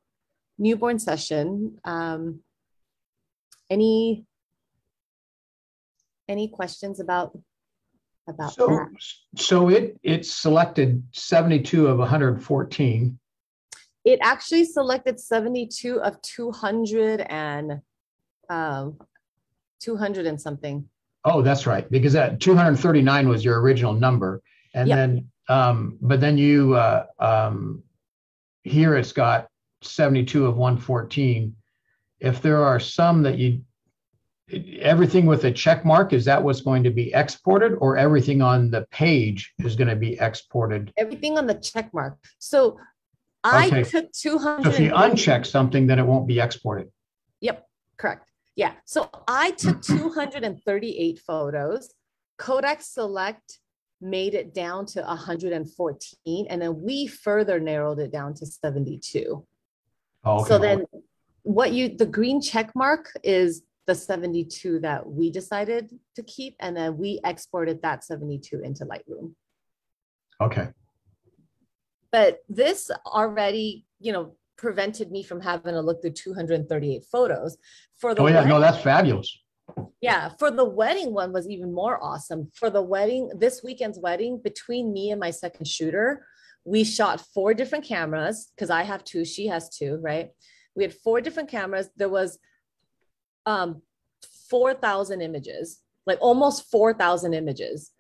newborn session. Any questions about so, that? So it selected 72 of 114. It actually selected 72 of 200 and something. Oh, that's right. Because that 239 was your original number. And then, but then you, here it's got 72 of 114. If there are some that you, everything with a check mark, is that what's going to be exported, or everything on the page is going to be exported? Everything on the check mark. So I took 200. So if you uncheck something, then it won't be exported. Yep, correct. Yeah. So I took 238 photos. Kodak Select made it down to 114, and then we further narrowed it down to 72. Oh, okay. So then what you, the green check mark is the 72 that we decided to keep, and then we exported that 72 into Lightroom. Okay. But this already, you know, prevented me from having to look through 238 photos for the. Oh yeah, wedding, no, that's fabulous. Yeah, for the wedding one was even more awesome. For the wedding, this weekend's wedding, between me and my second shooter, we shot 4 different cameras because I have 2, she has 2, right? We had 4 different cameras. There was 4,000 images, like almost 4,000 images.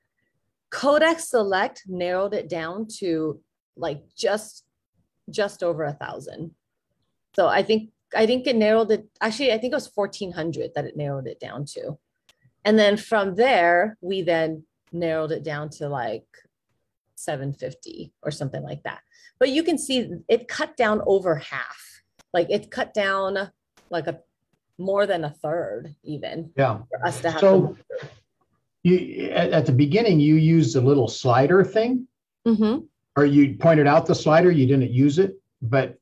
Kodak Select narrowed it down to like just over 1,000. So I think it narrowed it, actually, I think it was 1,400 that it narrowed it down to. And then from there, we then narrowed it down to like 750 or something like that. But you can see it cut down over half. Like it cut down like a more than a third even. Yeah. For us to have so to you, at the beginning, you used a little slider thing. Mm-hmm. Or you pointed out the slider, you didn't use it. But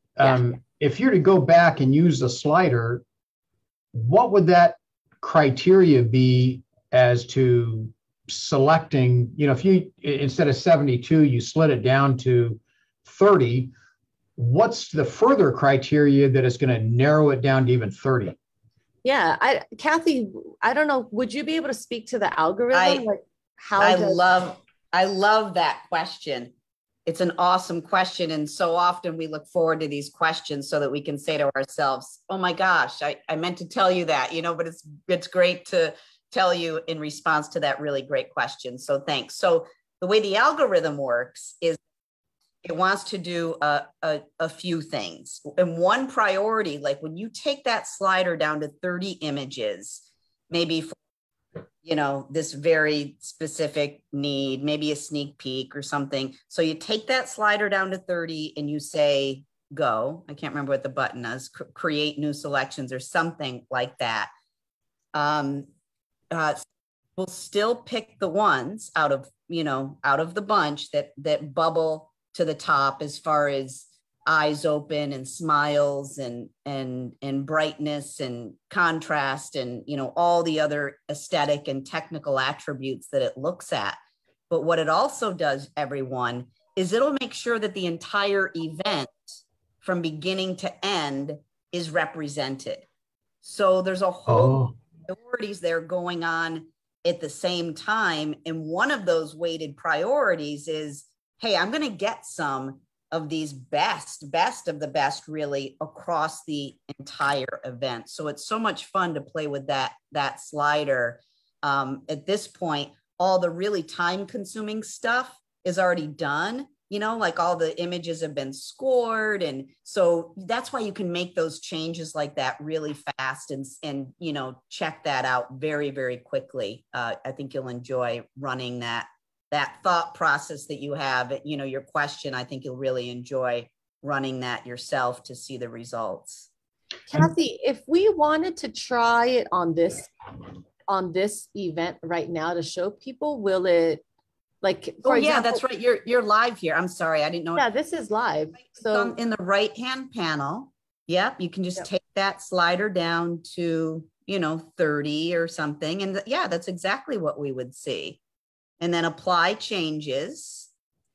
if you're to go back and use the slider, what would that criteria be as to selecting, you know, if you, instead of 72, you slid it down to 30, what's the further criteria that is going to narrow it down to even 30? Yeah, Kathy, I don't know, would you be able to speak to the algorithm? I love that question. It's an awesome question. And so often we look forward to these questions so that we can say to ourselves, oh my gosh, I meant to tell you that, you know, but it's great to tell you in response to that really great question. So thanks. So the way the algorithm works is it wants to do a few things. And one priority, like when you take that slider down to 30 images, maybe for, you know, this very specific need, maybe a sneak peek or something. So you take that slider down to 30 and you say, go, I can't remember what the button is, create new selections or something like that. We'll still pick the ones out of, you know, out of the bunch that bubble to the top as far as eyes open and smiles and brightness and contrast and, you know, all the other aesthetic and technical attributes that it looks at. But what it also does, everyone, is it'll make sure that the entire event from beginning to end is represented. So there's a whole priorities there going on at the same time. And one of those weighted priorities is, hey, I'm going to get some of these best of the best really across the entire event. So it's so much fun to play with that slider. At this point, all the really time consuming stuff is already done, you know, like all the images have been scored. And so that's why you can make those changes like that really fast and you know, check that out very, very quickly. I think you'll enjoy running that thought process that you have, you know, your question. I think you'll really enjoy running that yourself to see the results. Kathy, if we wanted to try it on this event right now to show people, will it like, for example, yeah, that's right. You're live here. I'm sorry. I didn't know. Yeah, this is live. So in the right-hand panel, yep, you can just take that slider down to, you know, 30 or something. And yeah, that's exactly what we would see. And then apply changes.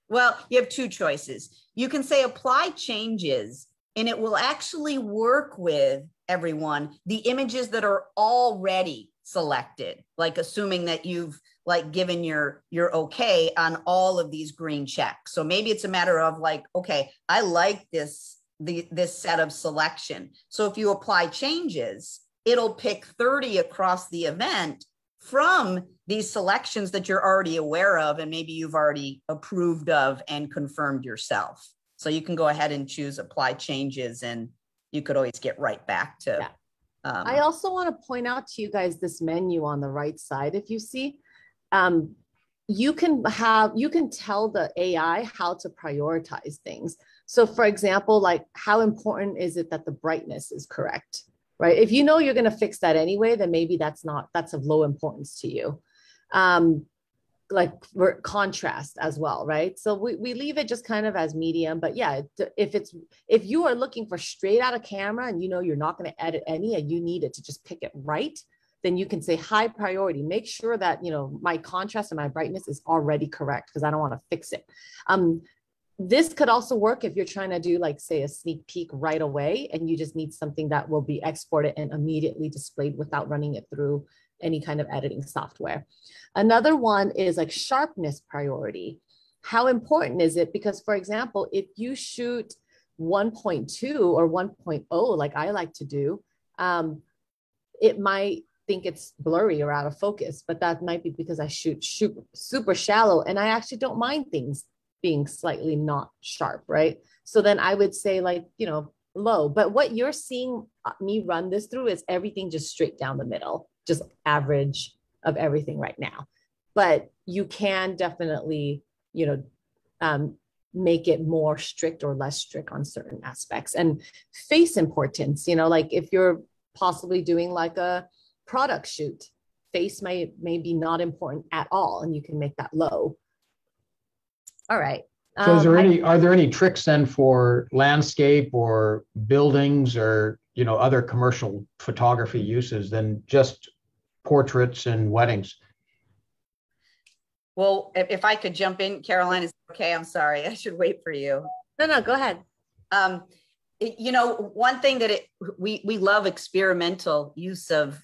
Well, you have 2 choices. You can say apply changes, and it will actually work with everyone, the images that are already selected, like assuming that you've like given your okay on all of these green checks. So maybe it's a matter of like, okay, I like this this set of selection. So if you apply changes, it'll pick 30 across the event from these selections that you're already aware of, and maybe you've already approved of and confirmed yourself. So you can go ahead and choose apply changes, and you could always get right back to. Yeah. I also want to point out to you guys this menu on the right side. If you see, you can tell the AI how to prioritize things. So for example, like how important is it that the brightness is correct, right? If you know you're going to fix that anyway, then maybe that's of low importance to you. Like contrast as well, right? So we leave it just kind of as medium, but yeah, if you are looking for straight out of camera and you know you're not going to edit any and you need it to just pick it right, then you can say high priority, make sure that, you know, my contrast and my brightness is already correct because I don't want to fix it. This could also work if you're trying to do like say a sneak peek right away and you just need something that will be exported and immediately displayed without running it through any kind of editing software. Another one is like sharpness priority. How important is it? Because for example, if you shoot 1.2 or 1.0, like I like to do, it might think it's blurry or out of focus, but that might be because I shoot super shallow and I actually don't mind things being slightly not sharp, right? So then I would say like, you know, low, but what you're seeing me run this through is everything just straight down the middle, just average of everything right now. But you can definitely, you know, make it more strict or less strict on certain aspects. And face importance, you know, like if you're possibly doing like a product shoot, face may be not important at all, and you can make that low. All right. So are there any tricks then for landscape or buildings or, you know, other commercial photography uses than just portraits and weddings? Well, if I could jump in, Caroline, is okay. I'm sorry. I should wait for you. No, go ahead. You know, one thing that we love experimental use of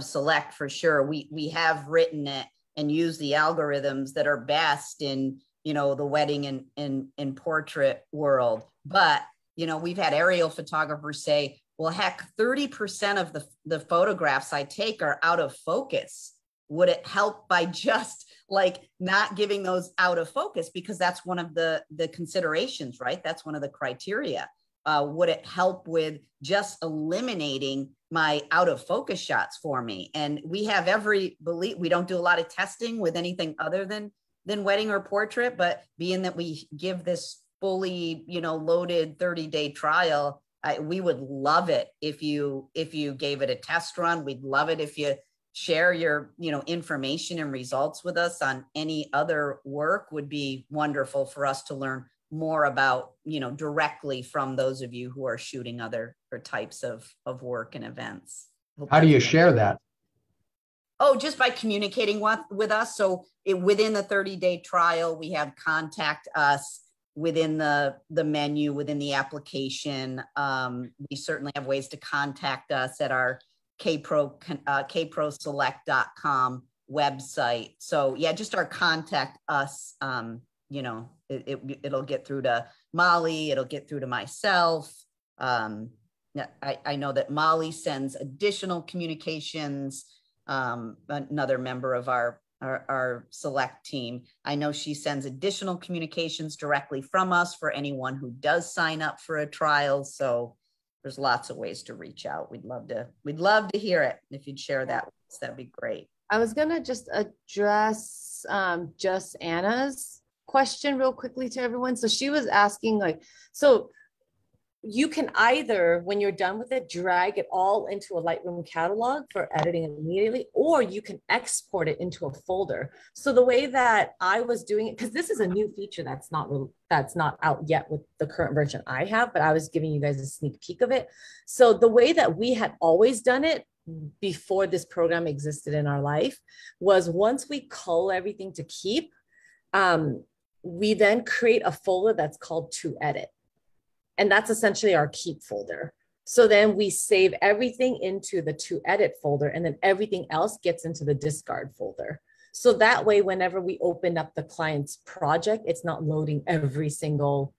Select for sure. We have written it and used the algorithms that are best in, you know, the wedding and portrait world. But, you know, we've had aerial photographers say, well, heck, 30% of the photographs I take are out of focus. Would it help by just like not giving those out of focus? Because that's one of the considerations, right? That's one of the criteria. Would it help with just eliminating my out of focus shots for me? And we have every belief, we don't do a lot of testing with anything other than wedding or portrait, but being that we give this fully, you know, loaded 30-day trial, we would love it if you gave it a test run. We'd love it if you share your, you know, information and results with us on any other work. Would be wonderful for us to learn more about, you know, directly from those of you who are shooting other types of work and events. How do you share that? Oh, just by communicating with us. So within the 30-day trial, we have contact us within the menu, within the application. We certainly have ways to contact us at our KProSelect.com website. So yeah, just our contact us, you know, it'll get through to Molly, it'll get through to myself. I know that Molly sends additional communications, another member of our Select team. I know she sends additional communications directly from us for anyone who does sign up for a trial. So there's lots of ways to reach out. We'd love to hear it. If you'd share that with us, that'd be great. I was gonna just address just Anna's question real quickly to everyone. So she was asking like, so you can either, when you're done with it, drag it all into a Lightroom catalog for editing immediately, or you can export it into a folder. So the way that I was doing it, because this is a new feature that's not out yet with the current version I have, but I was giving you guys a sneak peek of it. So the way that we had always done it before this program existed in our life was once we cull everything to keep, we then create a folder that's called to edit. And that's essentially our keep folder. So then we save everything into the to edit folder, and then everything else gets into the discard folder. So that way, whenever we open up the client's project, it's not loading every single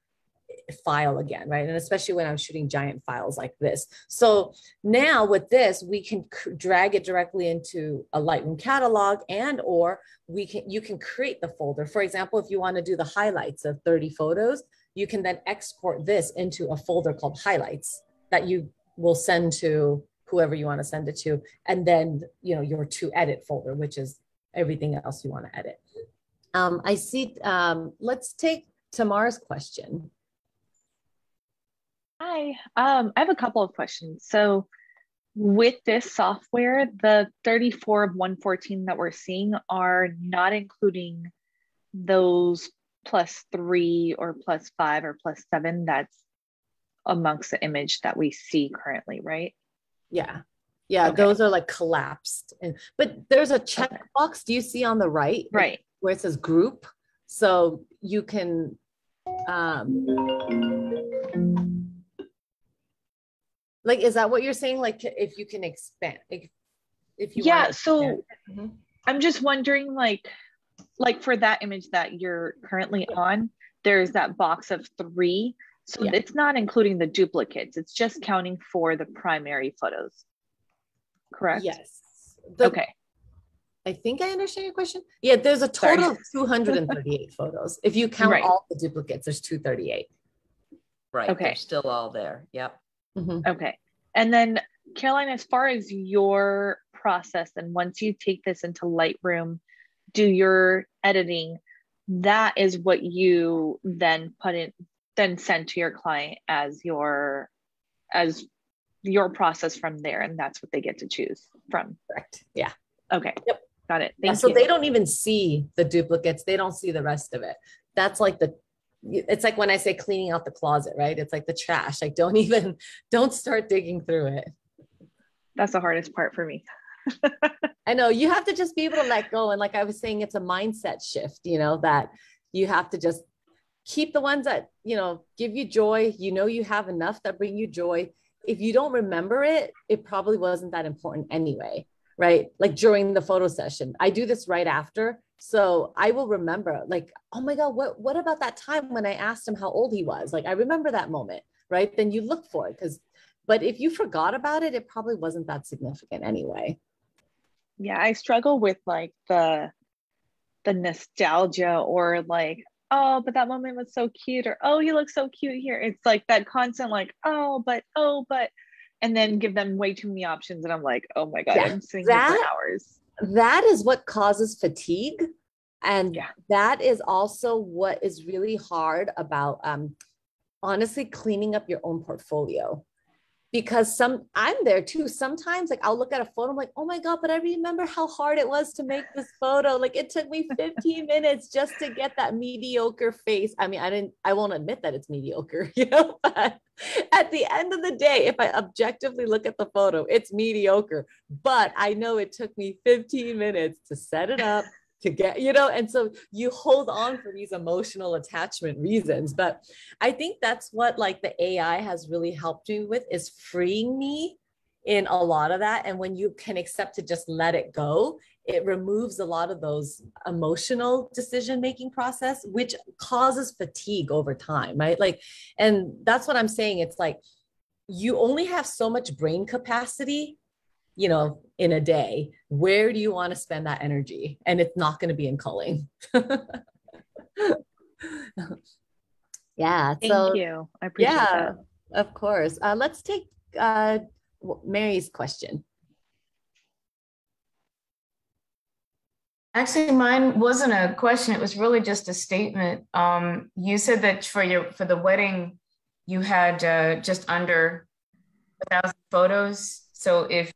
file again, right? And especially when I'm shooting giant files like this. So now with this, we can drag it directly into a Lightroom catalog, and or we can, you can create the folder. For example, if you want to do the highlights of 30 photos, you can then export this into a folder called highlights that you will send to whoever you want to send it to. And then, you know, your to edit folder, which is everything else you want to edit. I see, let's take Tamar's question. Hi, I have a couple of questions. So with this software, the 34 of 114 that we're seeing are not including those +3 or +5 or +7 that's amongst the image that we see currently, right? Yeah. Yeah, okay. Those are like collapsed. And, but there's a checkbox, okay. Do you see on the right? Right. Where it says group. So you can, like, is that what you're saying? Like, if you can expand, if you yeah, so mm-hmm. I'm just wondering, like for that image that you're currently on, there's that box of 3. So yeah. It's not including the duplicates. It's just counting for the primary photos, correct? Yes. Okay. I think I understand your question. Yeah, there's a total of 238 photos. If you count all the duplicates, there's 238. Right, okay. They're still all there, yep. Mm-hmm. Okay, and then Caroline, as far as your process, and once you take this into Lightroom, do your editing, that is what you then put in, then send to your client as your, process from there, and that's what they get to choose from. Correct, yeah. Okay, yep. Got it. Thank you. So they don't even see the duplicates. They don't see the rest of it. That's like the, it's like when I say cleaning out the closet, right? It's like the trash, like don't start digging through it. That's the hardest part for me. I know you have to just be able to let go. And like I was saying, it's a mindset shift, you know, that you have to just keep the ones that, you know, give you joy, you know, you have enough that bring you joy. If you don't remember it, it probably wasn't that important anyway. Right? Like during the photo session, I do this right after. So I will remember like, oh my God, what about that time when I asked him how old he was? Like, I remember that moment, right? Then you look for it but if you forgot about it, it probably wasn't that significant anyway. Yeah. I struggle with like the nostalgia or like, oh, but that moment was so cute, or, oh, you look so cute here. It's like that constant, like, oh, but, and then give them way too many options. And I'm like, oh my God, yeah, I'm sitting here for hours. That is what causes fatigue. And that is also what is really hard about, honestly, cleaning up your own portfolio. Because I'm there too. Sometimes like I'll look at a photo, I'm like, oh my God, but I remember how hard it was to make this photo. Like it took me 15 minutes just to get that mediocre face. I mean, I won't admit that it's mediocre, you know, but at the end of the day, if I objectively look at the photo, it's mediocre, but I know it took me 15 minutes to set it up, to get, you know, and so you hold on for these emotional attachment reasons. But I think that's what like the AI has really helped me with, is freeing me in a lot of that. And when you can accept to just let it go, it removes a lot of those emotional decision-making process, which causes fatigue over time, right? Like, and that's what I'm saying. It's like, you only have so much brain capacity, you know, in a day. Where do you want to spend that energy? And it's not going to be in culling. Yeah. Thank you. I appreciate that. Yeah, of course. Let's take Mary's question. Actually, mine wasn't a question. It was really just a statement. You said that for the wedding, you had just under 1,000 photos. So if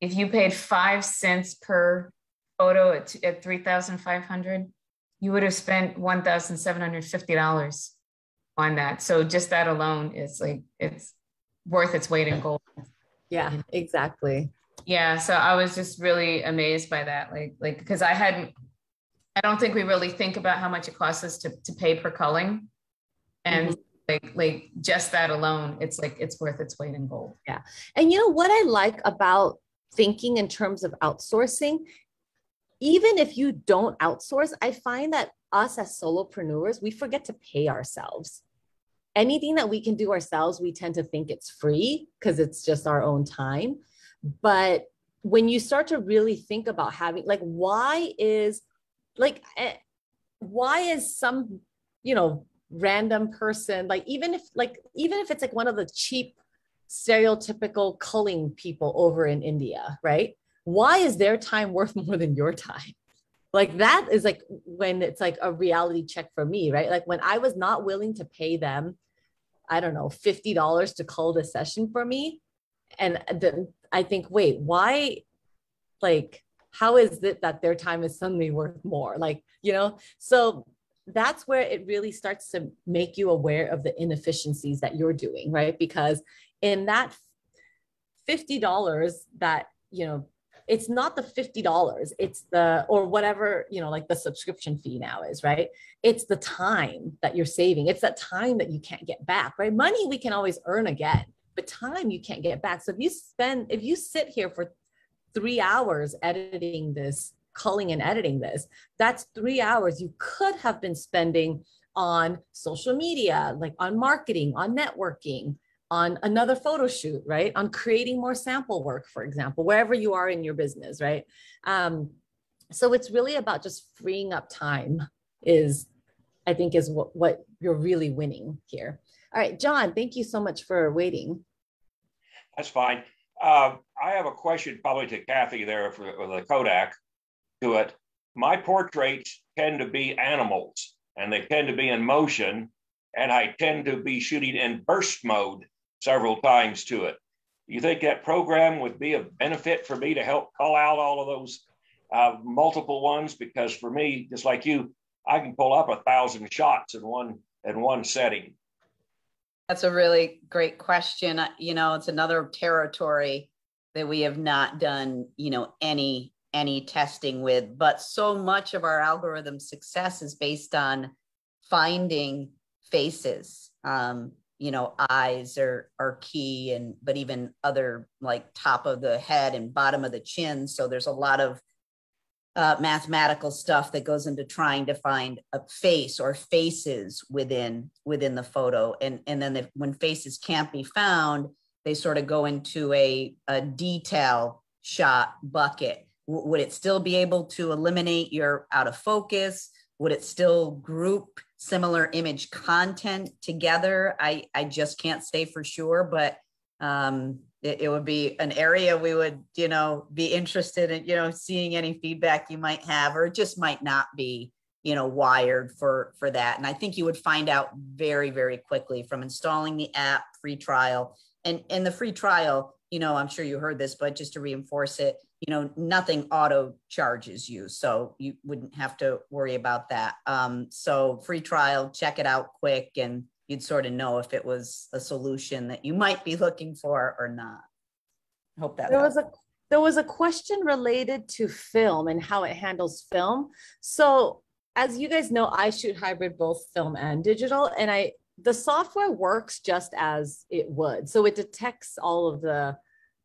you paid 5 cents per photo at $3,500, you would have spent $1,750 on that. So just that alone is like, it's worth its weight in gold. Yeah, exactly. Yeah. So I was just really amazed by that. Like, because I don't think we really think about how much it costs us to pay per culling. And mm-hmm. Like just that alone, it's like, it's worth its weight in gold. Yeah. And you know what I like about thinking in terms of outsourcing, even if you don't outsource, I find that us as solopreneurs, we forget to pay ourselves, anything that we can do ourselves, we tend to think it's free because it's just our own time. But when you start to really think about having, like, why is some, you know, random person, like, even if it's like one of the cheap stereotypical culling people over in India, right? Why is their time worth more than your time? Like, that is like when it's like a reality check for me, right? Like, when I was not willing to pay them, I don't know, $50 to cull the session for me. And then I think, wait, why, like, how is it that their time is suddenly worth more? Like, you know, so that's where it really starts to make you aware of the inefficiencies that you're doing, right? Because in that $50 that, you know, it's not the $50, it's the, or whatever, you know, like the subscription fee now is, right? It's the time that you're saving. It's that time that you can't get back, right? Money we can always earn again, but time you can't get back. So if you sit here for 3 hours editing this, culling and editing this, that's 3 hours you could have been spending on social media, like on marketing, on networking, on another photo shoot, right? On creating more sample work, for example, wherever you are in your business, right? So it's really about just freeing up time is, I think, is what you're really winning here. All right, John, thank you so much for waiting. That's fine. I have a question probably to Kathy there for the Kodak to it. My portraits tend to be animals and they tend to be in motion, and I tend to be shooting in burst mode several times to it. Do you think that program would be of benefit for me to help call out all of those multiple ones? Because for me, just like you, I can pull up 1,000 shots in one setting. That's a really great question. You know, it's another territory that we have not done, you know, any testing with, but so much of our algorithm success is based on finding faces, you know, eyes are key, but even other, like, top of the head and bottom of the chin. So there's a lot of mathematical stuff that goes into trying to find a face or faces within the photo. And then when faces can't be found, they sort of go into a detail shot bucket. Would it still be able to eliminate your out of focus? Would it still group similar image content together? I just can't say for sure, but it would be an area we would, you know, be interested in, you know, seeing any feedback you might have, or just might not be, you know, wired for that. And I think you would find out very, very quickly from installing the app, free trial. And the free trial, you know, I'm sure you heard this, but just to reinforce it, you know, nothing auto charges you, so you wouldn't have to worry about that. So free trial, check it out quick, and you'd sort of know if it was a solution that you might be looking for or not. I hope that helps. There was a question related to film and how it handles film. So as you guys know, I shoot hybrid, both film and digital, and the software works just as it would. So it detects all of the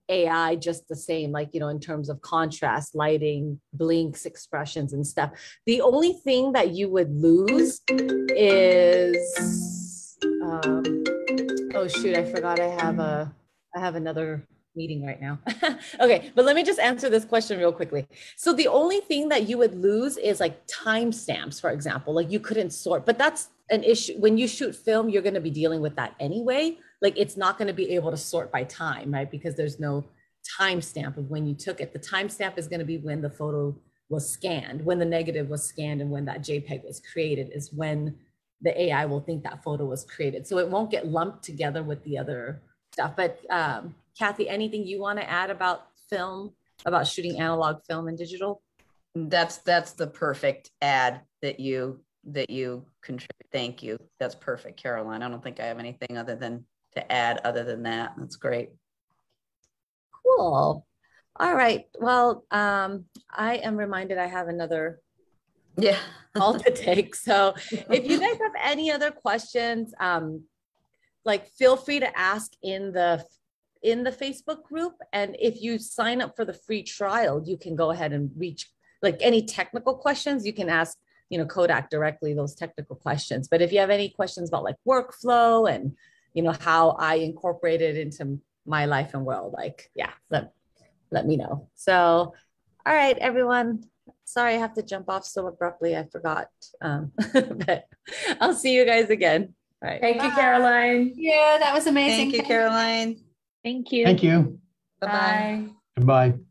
AI just the same, like, you know, in terms of contrast, lighting, blinks, expressions, and stuff. The only thing that you would lose is, oh shoot, I forgot I have another meeting right now. Okay, but let me just answer this question real quickly. So the only thing that you would lose is, like, timestamps, for example, like you couldn't sort, but that's an issue. When you shoot film, you're going to be dealing with that anyway. Like, it's not going to be able to sort by time, right? Because there's no timestamp of when you took it. The timestamp is going to be when the photo was scanned, when the negative was scanned, and when that JPEG was created is when the AI will think that photo was created. So it won't get lumped together with the other stuff. But Kathy, anything you want to add about film, about shooting analog film and digital? That's the perfect add that you contribute. Thank you. That's perfect, Caroline. I don't think I have anything other than that. That's great. Cool. All right. Well, I am reminded I have another call to take. So if you guys have any other questions, like, feel free to ask in the Facebook group. And if you sign up for the free trial, you can go ahead and reach, like, any technical questions you can ask you know, Kodak directly those technical questions. But if you have any questions about like workflow and, you know, how I incorporate it into my life and world, like, yeah, let me know. So, all right, everyone. Sorry, I have to jump off so abruptly. I forgot, but I'll see you guys again. All right. Thank you, Caroline. Yeah, that was amazing. Thank you, Caroline. Thank you. Thank you. Bye-bye. Goodbye.